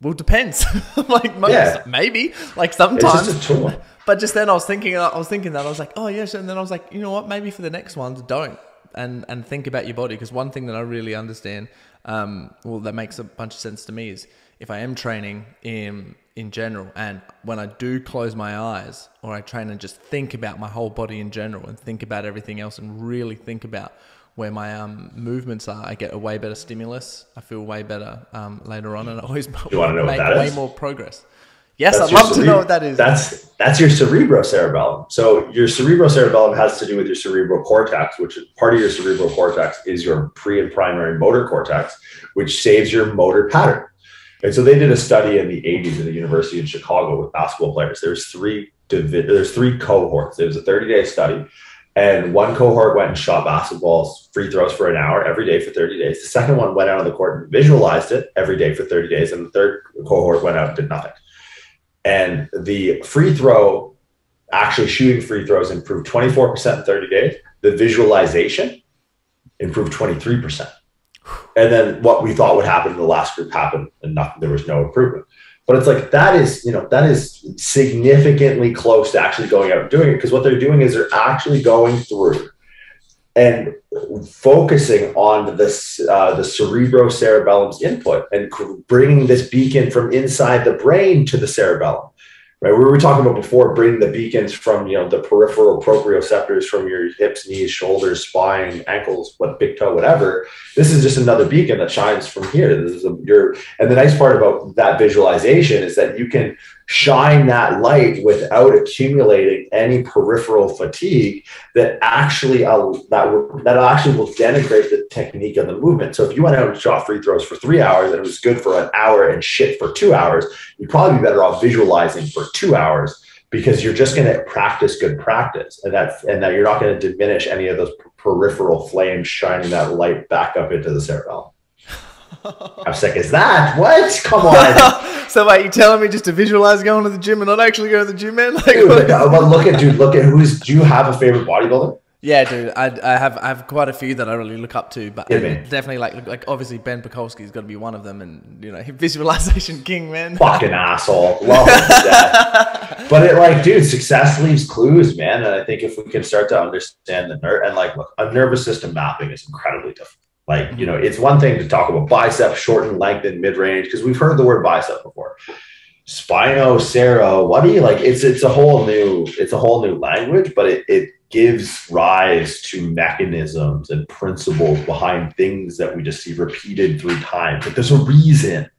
well, depends. I'm like, most, yeah. maybe, like sometimes. It's just a tool. But just then I was thinking, I was thinking that I was like, oh yes. And then I was like, you know what? Maybe for the next ones, don't. and, and think about your body. Because one thing that I really understand, um, well, that makes a bunch of sense to me is if I am training in, in general, and when I do close my eyes or I train and just think about my whole body in general and think about everything else and really think about where my um, movements are, I get a way better stimulus. I feel way better um, later on, and I always make way more progress. Yes, I'd love to know what that is. That's that's your cerebrocerebellum. So your cerebrocerebellum has to do with your cerebral cortex, which is part of your cerebral cortex is your pre and primary motor cortex, which saves your motor pattern. And so they did a study in the eighties at a university in Chicago with basketball players. There's three there's three cohorts. It was a thirty-day study. And one cohort went and shot basketballs, free throws for an hour every day for thirty days. The second one went out on the court and visualized it every day for thirty days. And the third cohort went out and did nothing. And the free throw, actually shooting free throws, improved twenty-four percent in thirty days. The visualization improved twenty-three percent. And then what we thought would happen in the last group happened, and nothing, there was no improvement. But it's like, that is, you know, that is significantly close to actually going out and doing it, because what they're doing is they're actually going through and focusing on this, uh, the cerebrocerebellum's input and bringing this beacon from inside the brain to the cerebellum, right? We were talking about before, bringing the beacons from, you know, the peripheral proprioceptors from your hips, knees, shoulders, spine, ankles, what, big toe, whatever. This is just another beacon that shines from here. This is a, your, and the nice part about that visualization is that you can shine that light without accumulating any peripheral fatigue that actually uh, that, that actually will denigrate the technique and the movement. So if you went out and shot free throws for three hours and it was good for an hour and shit for two hours, you'd probably be better off visualizing for two hours because you're just going to practice good practice, and that and that you're not going to diminish any of those peripheral flames shining that light back up into the cerebellum. How sick is that? What? Come on. So wait, you're telling me just to visualize going to the gym and not actually go to the gym, man? Like, dude, like, well, look at dude, look at who's do you have a favorite bodybuilder? Yeah, dude. I I have I have quite a few that I really look up to, but yeah, definitely like like obviously Ben Pekulski's gotta be one of them, and you know, visualization king, man. Fucking asshole. Love him to death. But it like, dude, success leaves clues, man. And I think if we can start to understand the nerve and like look, a nervous system mapping is incredibly difficult. Like, you know, it's one thing to talk about bicep, short and lengthened, mid-range, because we've heard the word bicep before. Spinocero, what do you like? It's it's a whole new it's a whole new language, but it it gives rise to mechanisms and principles behind things that we just see repeated through time. But there's a reason.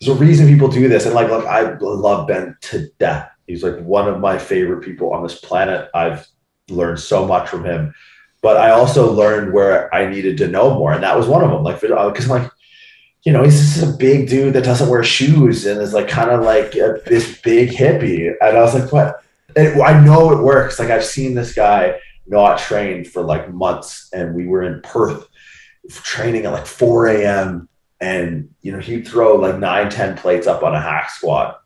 There's a reason people do this. And like, look, I love Ben to death. He's like one of my favorite people on this planet. I've learned so much from him. But I also learned where I needed to know more. And that was one of them. Like, because I'm like, you know, he's just a big dude that doesn't wear shoes and is like kind of like a, this big hippie. And I was like, what? It, I know it works. Like, I've seen this guy not trained for like months. And we were in Perth training at like four A M And, you know, he'd throw like nine, ten plates up on a hack squat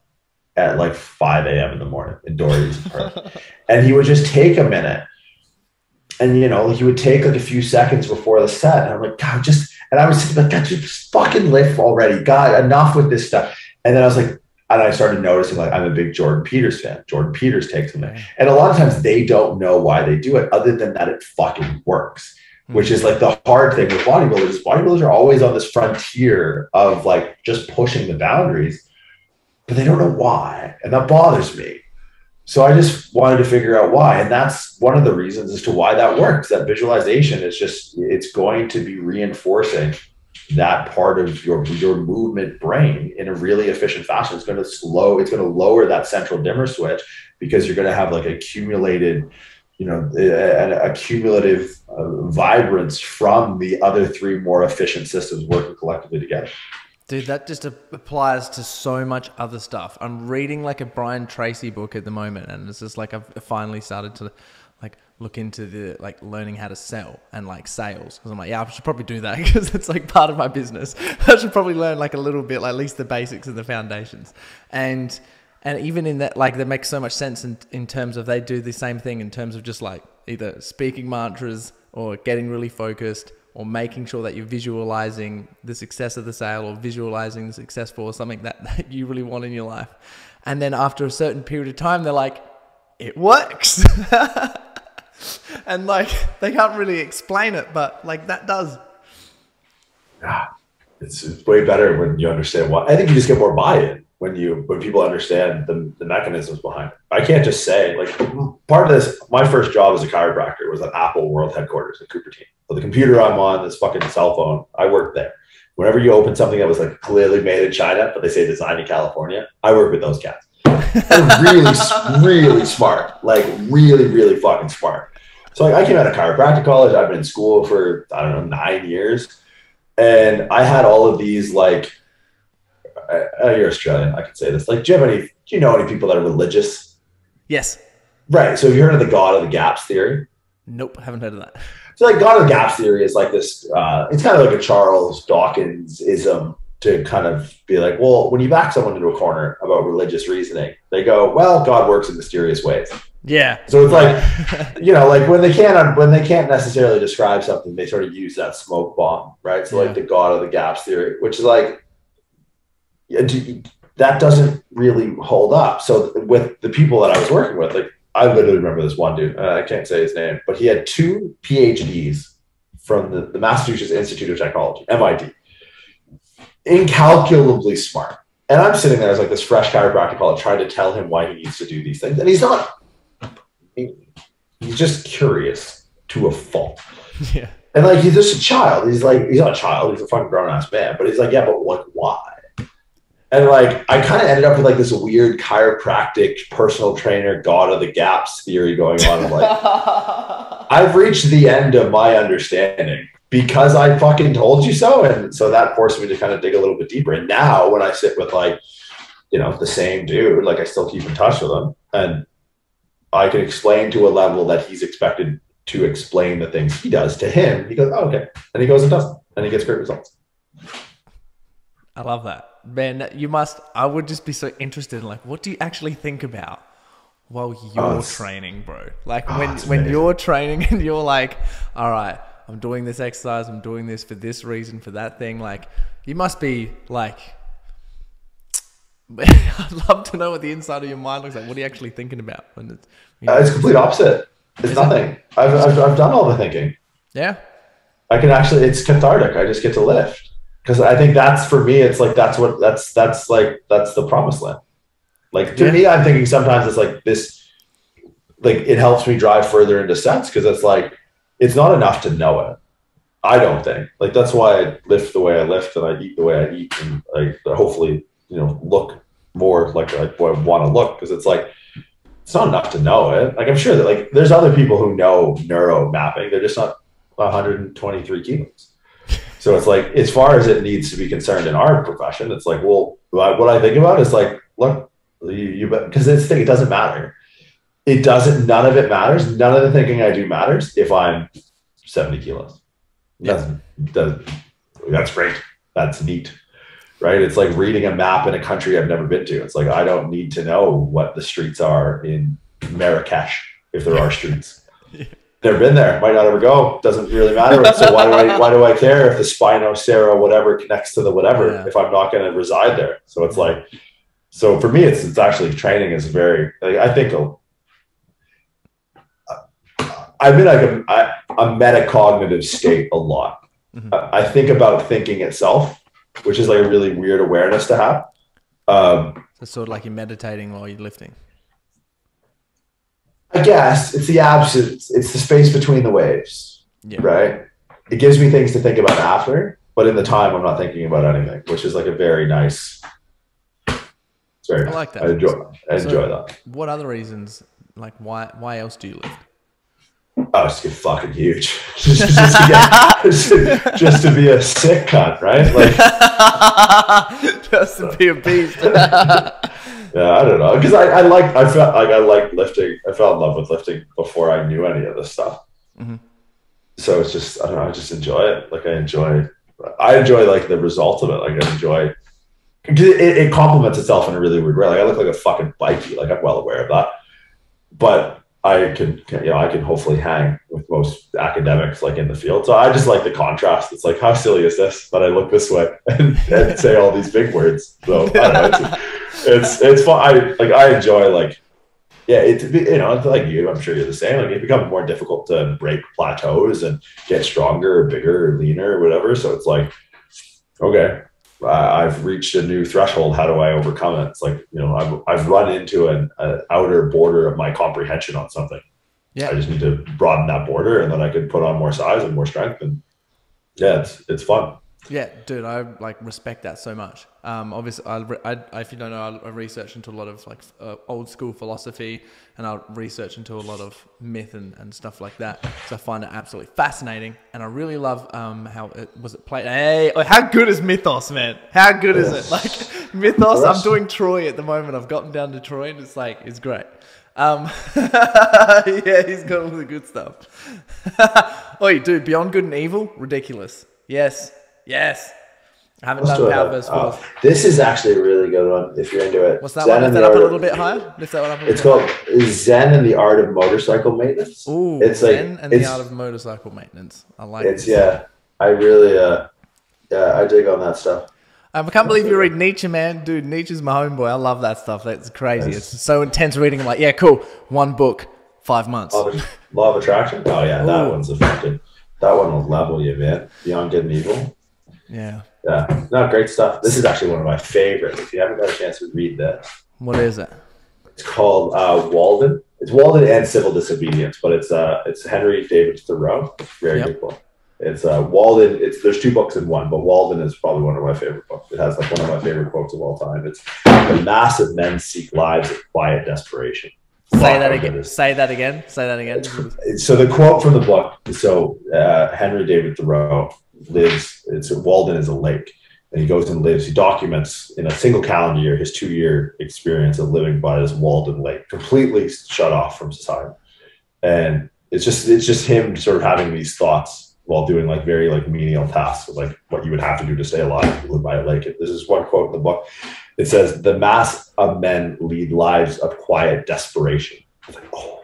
at like five A M in the morning in Dory's in Perth. And he would just take a minute. And, you know, he would take like a few seconds before the set. And I'm like, God, just, and I was like, God, just fucking lift already. God, enough with this stuff. And then I was like, and I started noticing, like, I'm a big Jordan Peters fan. Jordan Peters takes them there. And a lot of times they don't know why they do it other than that it fucking works, mm-hmm. which is like the hard thing with bodybuilders. Bodybuilders are always on this frontier of like just pushing the boundaries, but they don't know why. And that bothers me. So I just wanted to figure out why. And that's one of the reasons as to why that works. That visualization is just, it's going to be reinforcing that part of your, your movement brain in a really efficient fashion. It's going to slow, it's going to lower that central dimmer switch because you're going to have like accumulated, you know, an accumulative uh, vibrance from the other three more efficient systems working collectively together. Dude, that just applies to so much other stuff. I'm reading like a Brian Tracy book at the moment, and it's just like I've finally started to like look into the like learning how to sell and like sales, because I'm like, yeah, I should probably do that because it's like part of my business. I should probably learn like a little bit, like at least the basics and the foundations. And and even in that, like that makes so much sense in, in terms of they do the same thing in terms of just like either speaking mantras or getting really focused, or making sure that you're visualizing the success of the sale or visualizing the success for something that, that you really want in your life. And then after a certain period of time, they're like, it works. And like, they can't really explain it, but like that does. Yeah, it's, it's way better when you understand why. I think you just get more buy-in when you, when people understand the, the mechanisms behind it. I can't just say, like, part of this, my first job as a chiropractor was at Apple World Headquarters in Cupertino. So the computer I'm on, this fucking cell phone, I worked there. Whenever you open something that was like clearly made in China, but they say designed in California, I work with those cats. They're really, really smart, like really, really fucking smart. So like, I came out of chiropractic college. I've been in school for, I don't know, nine years. And I had all of these, like, I, I, you're Australian, I can say this. Like, do you have any, do you know any people that are religious? Yes. Right. So have you heard of the God of the Gaps theory? Nope, haven't heard of that. So like God of the Gaps theory is like this, uh, it's kind of like a Charles Dawkins-ism to kind of be like, well, when you back someone into a corner about religious reasoning, they go, well, God works in mysterious ways. Yeah. So it's like, you know, like when they can't, when they can't necessarily describe something, they sort of use that smoke bomb, right? So yeah. Like the God of the Gaps theory, which is like, that doesn't really hold up. So with the people that I was working with, like, I literally remember this one dude, uh, I can't say his name, but he had two PhDs from the, the Massachusetts Institute of Technology, M I T. Incalculably smart. And I'm sitting there as like this fresh chiropractic college trying to tell him why he needs to do these things. And he's not, he, he's just curious to a fault. Yeah. And like, he's just a child. He's like, he's not a child. He's a fucking grown ass man, but he's like, yeah, but what, why? And like, I kind of ended up with like this weird chiropractic personal trainer, God of the Gaps theory going on. I'm like, I've reached the end of my understanding because I fucking told you so. And so that forced me to kind of dig a little bit deeper. And now when I sit with like, you know, the same dude, like I still keep in touch with him and I can explain to a level that he's expected to explain the things he does to him. He goes, oh, okay. And he goes and does it, and he gets great results. I love that. Man, you must, I would just be so interested in like, what do you actually think about while you're oh, training, bro? Like oh, when, when you're training and you're like, all right, I'm doing this exercise. I'm doing this for this reason, for that thing. Like you must be like, I'd love to know what the inside of your mind looks like. What are you actually thinking about? When it's, you know, uh, it's complete opposite. It's nothing. It? I've, I've, I've done all the thinking. Yeah. I can actually, it's cathartic. I just get to lift. Because I think that's, for me, it's like, that's what, that's, that's like, that's the promised land. Like, to yeah. me, I'm thinking sometimes it's like this, like, it helps me drive further into sense because it's like, it's not enough to know it. I don't think. Like, that's why I lift the way I lift and I eat the way I eat and I hopefully, you know, look more like I want to look because it's like, it's not enough to know it. Like, I'm sure that, like, there's other people who know neuro mapping. They're just not one hundred twenty-three kilos. So it's like, as far as it needs to be concerned in our profession, it's like, well, what I think about is like, look, you, you because this thing, it doesn't matter. It doesn't, none of it matters. None of the thinking I do matters if I'm seventy kilos. That's, that's, that's great. That's neat, right? It's like reading a map in a country I've never been to. It's like, I don't need to know what the streets are in Marrakesh, if there are streets. Yeah. They've been there, might not ever go, doesn't really matter. So why do I why do I care if the spinocera whatever connects to the whatever yeah. if I'm not going to reside there? So it's like, so for me, it's it's actually training is very. Like, I think I've been like a, I, a metacognitive state a lot. Mm-hmm. I, I think about thinking itself, which is like a really weird awareness to have. Um, it's sort of like you're meditating while you're lifting. I guess it's the absence. It's the space between the waves, yeah. right? It gives me things to think about after, but in the time, I'm not thinking about anything, which is like a very nice. It's very I like that. I enjoy. I enjoy so, that. What other reasons? Like why? Why else do you lift? Oh, it's just fucking huge. just, just, just, to get, just, just to be a sick cunt, right? Like just to be a beast. Yeah, I don't know because I, I like I felt like I liked lifting. I fell in love with lifting before I knew any of this stuff. Mm-hmm. So it's just I don't know. I just enjoy it. Like I enjoy, I enjoy like the result of it. Like I enjoy it, it complements itself in a really weird way. Like I look like a fucking bikey. Like I'm well aware of that, but I can you know I can hopefully hang with most academics like in the field. So I just like the contrast. It's like how silly is this that I look this way and, and say all these big words. So I don't know. It's, It's it's fun. I like I enjoy like yeah, it's, you know, it's like you, I'm sure you're the same. Like it becomes more difficult to break plateaus and get stronger, bigger, leaner, whatever. So it's like, okay, I've reached a new threshold. How do I overcome it? It's like, you know, I've, I've run into an uh, outer border of my comprehension on something. Yeah. I just need to broaden that border, and then I could put on more size and more strength. And yeah, it's, it's fun. Yeah, dude, I like respect that so much. Um, obviously, I, I, if you don't know, I research into a lot of like uh, old school philosophy, and I'll research into a lot of myth and, and stuff like that. So I find it absolutely fascinating, and I really love um, how it was it played. Hey, how good is Mythos, man? How good is it? Like Mythos, I'm doing Troy at the moment. I've gotten down to Troy, and it's like it's great. Um, yeah, he's got all the good stuff. Oi, dude, Beyond Good and Evil, ridiculous. Yes. Yes. I haven't Let's done power versus force. Oh, this is actually a really good one if you're into it. What's that Zen one? Lift that up a little bit higher. Lift that one up a little It's bit called higher. Zen and the Art of Motorcycle Maintenance. Ooh, it's like, Zen and it's, the Art of Motorcycle Maintenance. I like it. Yeah, I really, uh, yeah, I dig on that stuff. Um, I can't believe you read Nietzsche, man. Dude, Nietzsche's my homeboy. I love that stuff. That's crazy. Nice. It's so intense reading. I'm like, yeah, cool. One book, five months. Law of, law of attraction? Oh, yeah, Ooh. that one's effective. That one will level you, man. Beyond Good and Evil. Yeah. Yeah. No, great stuff. This is actually one of my favorites. If you haven't got a chance to read that. What is it? It's called uh, Walden. It's Walden and Civil Disobedience, but it's uh, it's Henry David Thoreau. Very yep. good book. It's uh, Walden. It's there's two books in one, but Walden is probably one of my favorite books. It has like one of my favorite quotes of all time. It's the massive men seek lives of quiet desperation. Say wow, that again. Say that again. Say that again. So the quote from the book. So uh, Henry David Thoreau lives. It's Walden is a lake, and he goes and lives. He documents in a single calendar year his two-year experience of living by this Walden lake, completely shut off from society. And it's just it's just him sort of having these thoughts while doing like very like menial tasks, like what you would have to do to stay alive if you live by a lake. This is one quote in the book. It says, "The mass of men lead lives of quiet desperation." I was like, oh,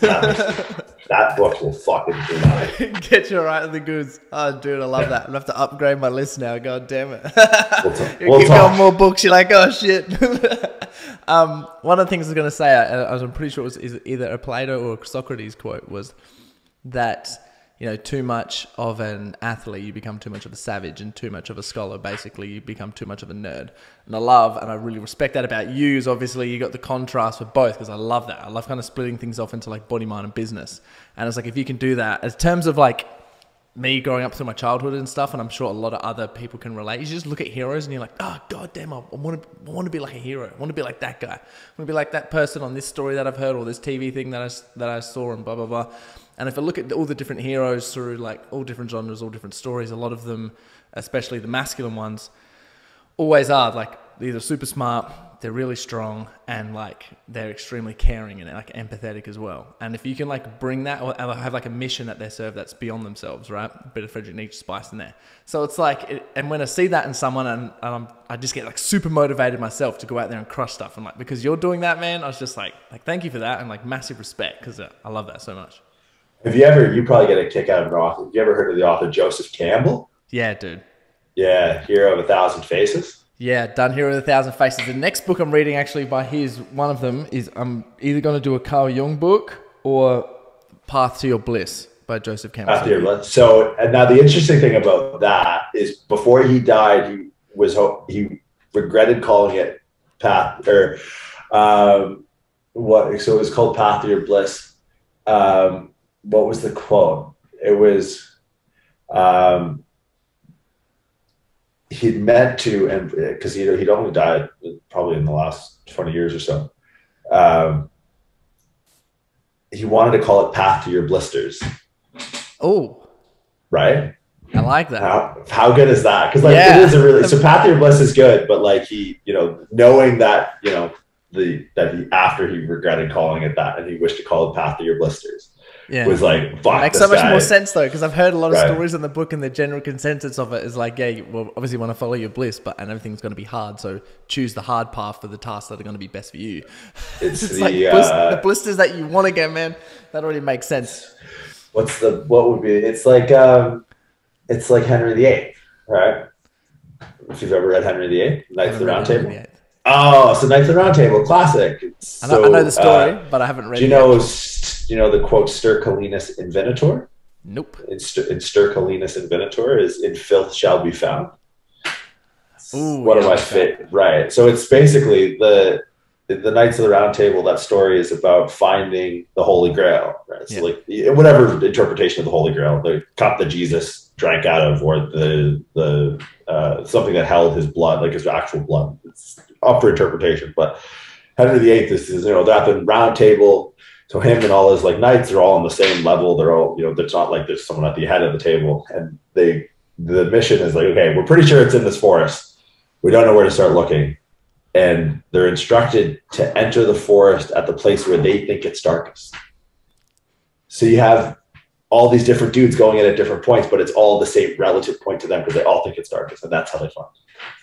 that, that book will fucking do that. Get you right in the goods. Oh, dude, I love yeah. that. I'm going to have to upgrade my list now. God damn it. We'll talk. You we'll keep talk. Going more books. You're like, oh, shit. um, one of the things I was going to say, I, I was, I'm pretty sure it was either a Plato or a Socrates quote, was that, you know, too much of an athlete, you become too much of a savage, and too much of a scholar, basically, you become too much of a nerd. And I love, and I really respect that about you, is obviously you got the contrast for both, because I love that. I love kind of splitting things off into like body, mind, and business. And it's like, if you can do that, in terms of like me growing up through my childhood and stuff, and I'm sure a lot of other people can relate, you just look at heroes and you're like, oh, God damn, I want to, I want to be like a hero. I want to be like that guy. I want to be like that person on this story that I've heard, or this T V thing that I, that I saw, and blah, blah, blah. And if I look at all the different heroes through like all different genres, all different stories, a lot of them, especially the masculine ones, always are like either super smart, they're really strong, and like they're extremely caring and like empathetic as well. And if you can like bring that, or have like a mission that they serve that's beyond themselves, right? A bit of Frederick Nietzsche spice in there. So it's like, it, and when I see that in someone, and, and I'm, I just get like super motivated myself to go out there and crush stuff. And like, because you're doing that, man, I was just like, like thank you for that, and like massive respect, because I love that so much. Have you ever, you probably get a kick out of an author. Have you ever heard of the author Joseph Campbell? Yeah, dude. Yeah, Hero of a Thousand Faces. Yeah, done Hero of a Thousand Faces. The next book I'm reading actually by his, one of them is, I'm either going to do a Carl Jung book or Path to Your Bliss by Joseph Campbell. Path to Your Bliss. So, and now the interesting thing about that is before he died, he was, he regretted calling it Path, or um, what, so it was called Path to Your Bliss. Um, What was the quote? It was, um, he'd meant to, and because he, he'd only died probably in the last twenty years or so. Um, he wanted to call it Path to Your Blisters. Oh, right. I like that. How, how good is that? Because like yeah. it is a really, so Path to Your Bliss is good, but like he, you know, knowing that, you know, the, that he, after he regretted calling it that, and he wished to call it Path to Your Blisters. Yeah. Was like, fuck, makes so much guy. More sense though, because I've heard a lot of right. stories in the book, and the general consensus of it is like, yeah, you, well, obviously you want to follow your bliss, but and everything's going to be hard, so choose the hard path for the tasks that are going to be best for you. It's, it's the, like uh, blister, the blisters that you want to get, man. That already makes sense. What's the what would be? It's like um, it's like Henry the Eighth, right? If you've ever read Henry the Eighth, Knights of the Round Table. Oh, so Knights of the Round Table, classic. I know, so, I know the story, uh, but I haven't read it. Do you know, do you know the quote, Stercolinus Invenator? Nope. In, in Stercolinus Invenator is, in filth shall be found. Ooh, One yeah, of my favorite, right. So it's basically the, the Knights of the Round Table, that story is about finding the Holy Grail, right? So yeah. like whatever interpretation of the Holy Grail, the cup that Jesus drank out of, or the, the uh, something that held his blood, like his actual blood. It's up for interpretation, but Henry the Eighth is, you know, that the round table. So him and all his like knights are all on the same level. They're all, you know, it's not like there's someone at the head of the table, and they, the mission is like, okay, we're pretty sure it's in this forest. We don't know where to start looking. And they're instructed to enter the forest at the place where they think it's darkest. So you have all these different dudes going in at different points, but it's all the same relative point to them because they all think it's darkest, and that's how they find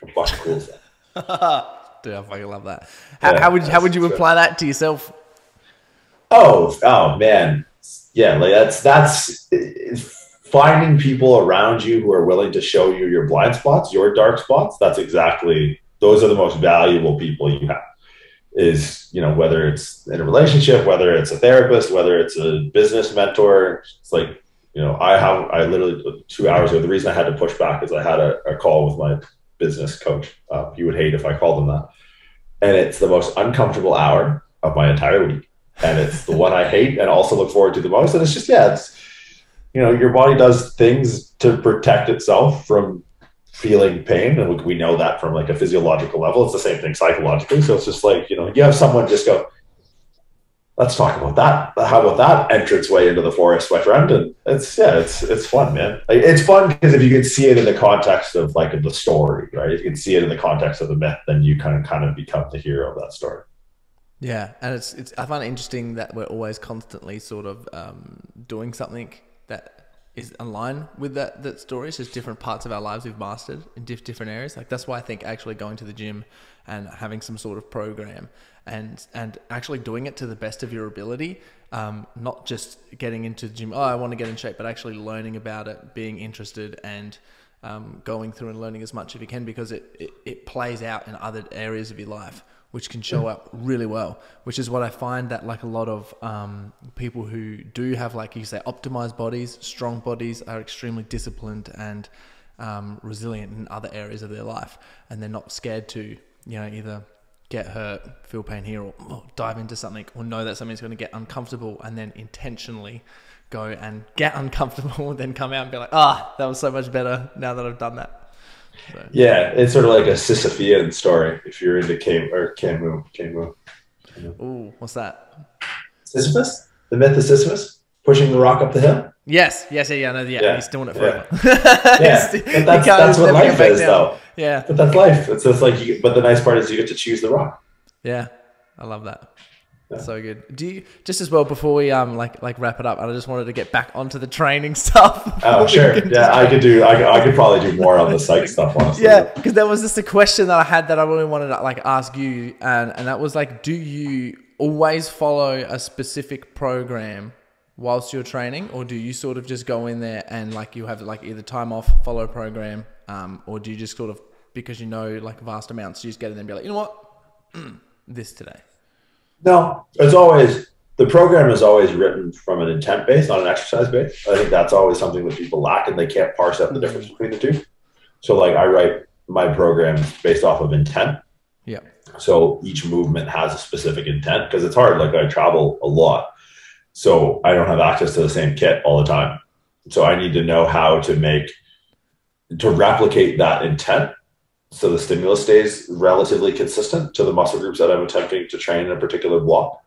it. Fucking cool is that? Dude, I fucking love that. How, yeah, how would how would you apply that to yourself? Oh, oh man, yeah, like that's that's finding people around you who are willing to show you your blind spots, your dark spots. That's exactly. Those are the most valuable people you have, is, you know, whether it's in a relationship, whether it's a therapist, whether it's a business mentor. It's like, you know, I have, I literally two hours ago, the reason I had to push back is I had a, a call with my business coach. Uh, you would hate if I called him that. And it's the most uncomfortable hour of my entire week. And it's the one I hate and also look forward to the most. And it's just, yeah, it's, you know, your body does things to protect itself from feeling pain, and we know that from like a physiological level. It's the same thing psychologically. So it's just like, you know, you have someone just go, let's talk about that. How about that entrance way into the forest, my friend? And it's, yeah, it's, it's fun, man. Like, it's fun because if you can see it in the context of like the story, right? If you can see it in the context of the myth, then you kind of, kind of become the hero of that story. Yeah. And it's, it's, I find it interesting that we're always constantly sort of um, doing something that is aligned with that, that story. It's just different parts of our lives we've mastered in diff, different areas. Like that's why I think actually going to the gym and having some sort of program and, and actually doing it to the best of your ability, um, not just getting into the gym, oh, I want to get in shape, but actually learning about it, being interested, and um, going through and learning as much as you can, because it, it, it plays out in other areas of your life, which can show up really well, which is what I find that like a lot of um, people who do have, like you say, optimized bodies, strong bodies, are extremely disciplined and um, resilient in other areas of their life. And they're not scared to, you know, either get hurt, feel pain here, or, or dive into something, or know that something's gonna get uncomfortable and then intentionally go and get uncomfortable and then come out and be like, ah, that was so much better now that I've done that. So. Yeah, it's sort of like a Sisyphean story. If you're into Cam or Camus, Camus. Ooh, what's that? Sisyphus, the myth of Sisyphus, pushing the rock up the hill. Yes, yes, yeah, yeah, no, yeah. yeah. He's doing it forever. Yeah, yeah. But that's, that's what life is, down. though. Yeah, but that's life. It's just like, you, but the nice part is you get to choose the rock. Yeah, I love that. So good. Do you just as well before we um like like wrap it up? And I just wanted to get back onto the training stuff. Oh sure, yeah, I could do. I could, I could probably do more on the psych stuff, honestly. Yeah, because there was just a question that I had that I really wanted to like ask you, and and that was like, do you always follow a specific program whilst you're training, or do you sort of just go in there and like you have like either time off, follow a program, um, or do you just sort of, because you know like vast amounts, you just get in there and be like, you know what, this today. No, it's always, the program is always written from an intent base, not an exercise base. I think that's always something that people lack, and they can't parse out the difference between the two. So like I write my programs based off of intent. Yeah. So each movement has a specific intent, because it's hard. Like I travel a lot, so I don't have access to the same kit all the time. So I need to know how to make, to replicate that intent, so the stimulus stays relatively consistent to the muscle groups that I'm attempting to train in a particular block.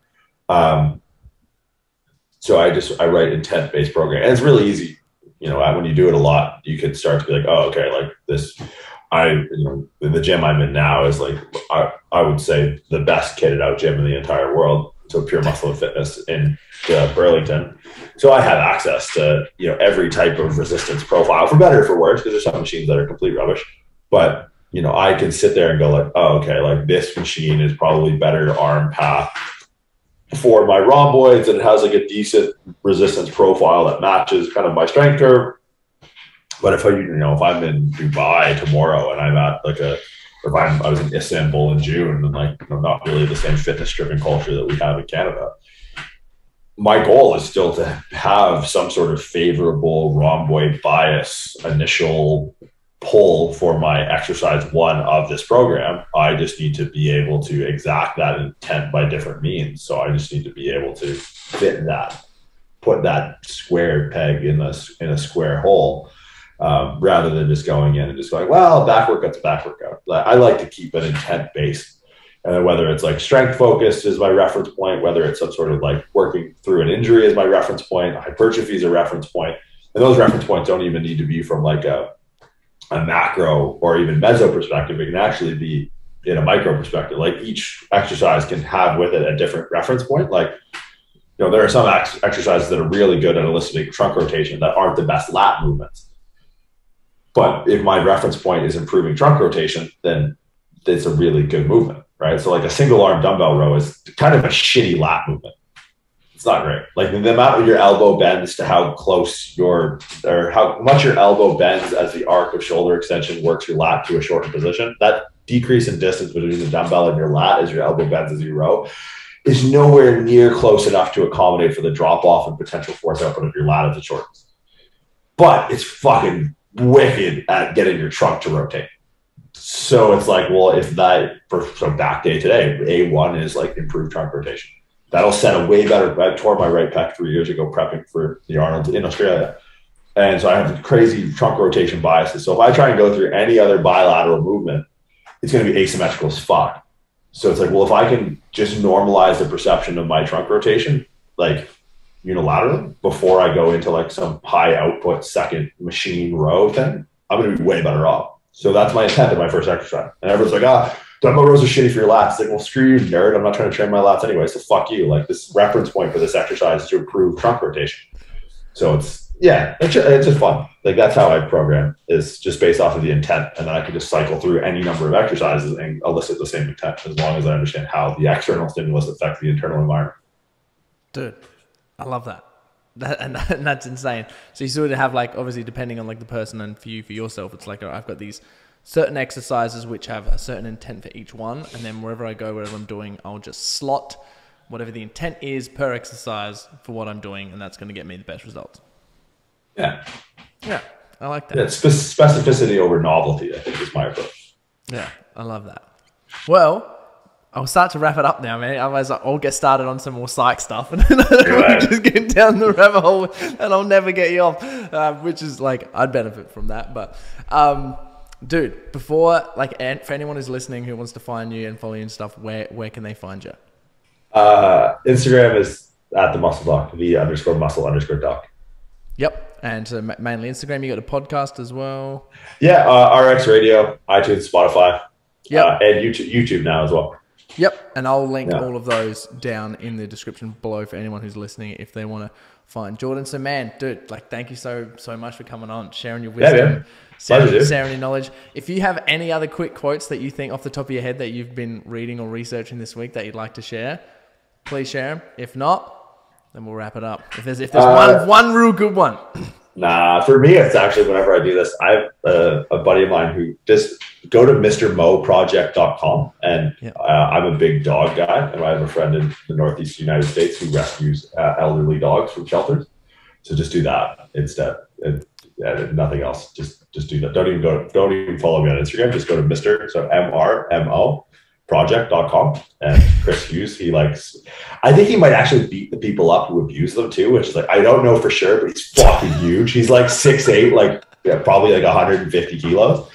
Um, so I just, I write intent-based program, and it's really easy. You know, when you do it a lot, you can start to be like, oh, okay, like this, I, you know, in the gym I'm in now is like, I, I would say the best kitted out gym in the entire world. So Pure Muscle and Fitness in uh, Burlington. So I have access to, you know, every type of resistance profile, for better or for worse, because there's some machines that are complete rubbish, but you know, I can sit there and go like, oh, okay, like this machine is probably better arm path for my rhomboids, and it has like a decent resistance profile that matches kind of my strength curve. But if I, you know, if I'm in Dubai tomorrow and I'm at like a, if I'm, I was in Istanbul in June, and like, I'm not really the same fitness driven culture that we have in Canada. My goal is still to have some sort of favorable rhomboid bias initial pull for my exercise one of this program. I just need to be able to exact that intent by different means. So I just need to be able to fit that, put that square peg in a, in a square hole, um, rather than just going in and just going, well, back workout's back workout. I like to keep an intent based. And then whether it's like strength focused is my reference point, whether it's some sort of like working through an injury is my reference point, hypertrophy is a reference point. And those reference points don't even need to be from like a, a macro or even meso perspective. It can actually be in a micro perspective. Like each exercise can have with it a different reference point. Like, you know, there are some ex exercises that are really good at eliciting trunk rotation that aren't the best lat movements. But if my reference point is improving trunk rotation, then it's a really good movement. Right. So like a single arm dumbbell row is kind of a shitty lat movement. It's not great. Like the amount of your elbow bends to how close your, or how much your elbow bends as the arc of shoulder extension works your lat to a shortened position. That decrease in distance between the dumbbell and your lat as your elbow bends as you row is nowhere near close enough to accommodate for the drop off and potential force output of your lat as it shortens. But it's fucking wicked at getting your trunk to rotate. So it's like, well, if that, for some back day today, A one is like improved trunk rotation. That'll set a way better. I tore my right pec three years ago prepping for the Arnold in Australia. And so I have crazy trunk rotation biases. So if I try and go through any other bilateral movement, it's going to be asymmetrical as fuck. So it's like, well, if I can just normalize the perception of my trunk rotation, like unilaterally, before I go into like some high output second machine row thing, I'm going to be way better off. So that's my intent of my first exercise. And everyone's like, ah, dumbbell rows are shitty for your lats. It's like, well, screw you, nerd. I'm not trying to train my lats anyway, so fuck you. Like, this reference point for this exercise is to improve trunk rotation. So it's, yeah, it's just, it's just fun. Like, that's how I program, is just based off of the intent. And then I can just cycle through any number of exercises and elicit the same intent, as long as I understand how the external stimulus affects the internal environment. Dude, I love that. That, and, that, and that's insane. So you sort of have like, obviously depending on like the person, and for you, for yourself, it's like, all right, I've got these certain exercises which have a certain intent for each one. And then wherever I go, whatever I'm doing, I'll just slot whatever the intent is per exercise for what I'm doing. And that's going to get me the best results. Yeah. Yeah. I like that. Yeah, specificity over novelty, I think, is my approach. Yeah. I love that. Well, I'll start to wrap it up now, man. Otherwise, I'll get started on some more psych stuff, and then I'll just get down the rabbit hole, and I'll never get you off. Uh, which is like, I'd benefit from that. But, um, dude, before like, and for anyone who's listening who wants to find you and follow you and stuff, where where can they find you? Uh, Instagram is at the Muscle Doc, the underscore Muscle underscore Doc. Yep, and uh, mainly Instagram. You got a podcast as well. Yeah, uh, R X Radio, iTunes, Spotify. Yeah, uh, and YouTube, YouTube now as well. Yep, and I'll link yeah. all of those down in the description below for anyone who's listening if they want to find Jordan. So, man, dude, like, thank you so so much for coming on, sharing your wisdom, yeah, yeah. sharing, Pleasure, sharing your knowledge. If you have any other quick quotes that you think off the top of your head that you've been reading or researching this week that you'd like to share, please share them. If not, then we'll wrap it up. If there's if there's uh, one one real good one. Nah, for me, it's actually whenever I do this, I have a, a buddy of mine who just. Go to Mr Mo Project dot com, and yeah. uh, I'm a big dog guy, and I have a friend in the Northeast United States who rescues uh, elderly dogs from shelters. So just do that instead, and, and nothing else. Just just do that. Don't even go. To, don't even follow me on Instagram. Just go to Mister So M R M O Project dot com, and Chris Hughes. He likes. I think he might actually beat the people up who abuse them too, which is like, I don't know for sure, but he's fucking huge. He's like six eight, like yeah, probably like one hundred fifty kilos.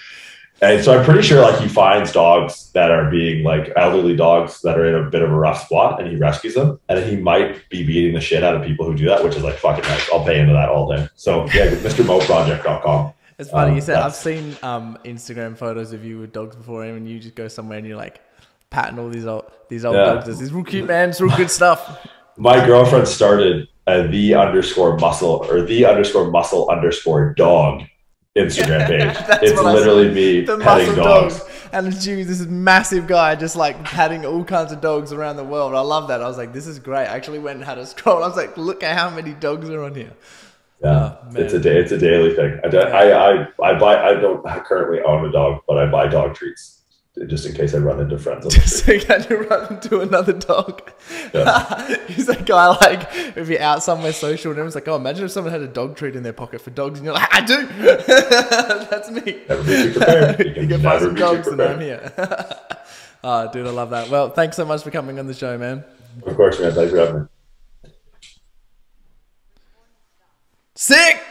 And so I'm pretty sure like he finds dogs that are being like elderly dogs that are in a bit of a rough spot, and he rescues them. And he might be beating the shit out of people who do that, which is like fucking nice. I'll pay into that all day. So yeah, Mr Mo Project dot com. It's funny. Um, you said I've seen um, Instagram photos of you with dogs before, and you just go somewhere and you're like patting all these old, these old yeah. dogs. This is real cute, man. It's real good stuff. My girlfriend started uh, the underscore muscle or the underscore muscle underscore dog. Instagram page. It's literally me petting dogs. dogs. And it's you, this massive guy just like patting all kinds of dogs around the world. I love that. I was like, this is great. I actually went and had a scroll. I was like, look at how many dogs are on here. Yeah, oh, it's a day. It's a daily thing. I, I I I buy. I don't currently own a dog, but I buy dog treats. just in case I run into friends. On just in case I run into another dog. Yeah. He's that guy, like, if you're out somewhere social and everyone's like, oh, imagine if someone had a dog treat in their pocket for dogs. And you're like, I do. That's me. Never be too prepared. You can, you can never be dogs too prepared. And I'm here. Oh, dude, I love that. Well, thanks so much for coming on the show, man. Of course, man. Thanks for having me. Sick.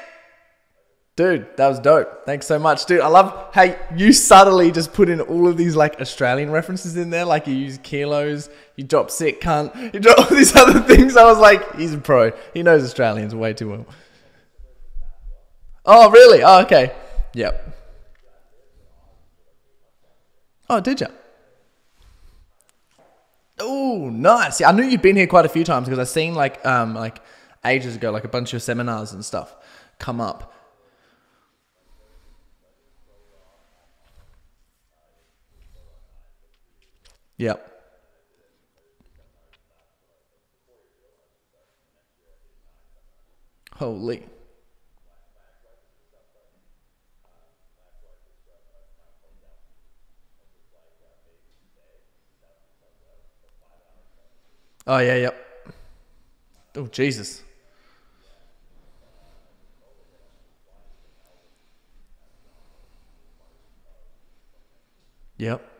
Dude, that was dope. Thanks so much, dude. I love how you subtly just put in all of these like Australian references in there. Like you use kilos, you drop sick cunt, you drop all these other things. I was like, he's a pro. He knows Australians way too well. Oh, really? Oh, okay. Yep. Oh, did you? Oh, nice. Yeah, I knew you'd been here quite a few times because I've seen like, um, like ages ago, like a bunch of seminars and stuff come up. Yep. Holy. Oh, yeah, yep. Oh, Jesus. Yep.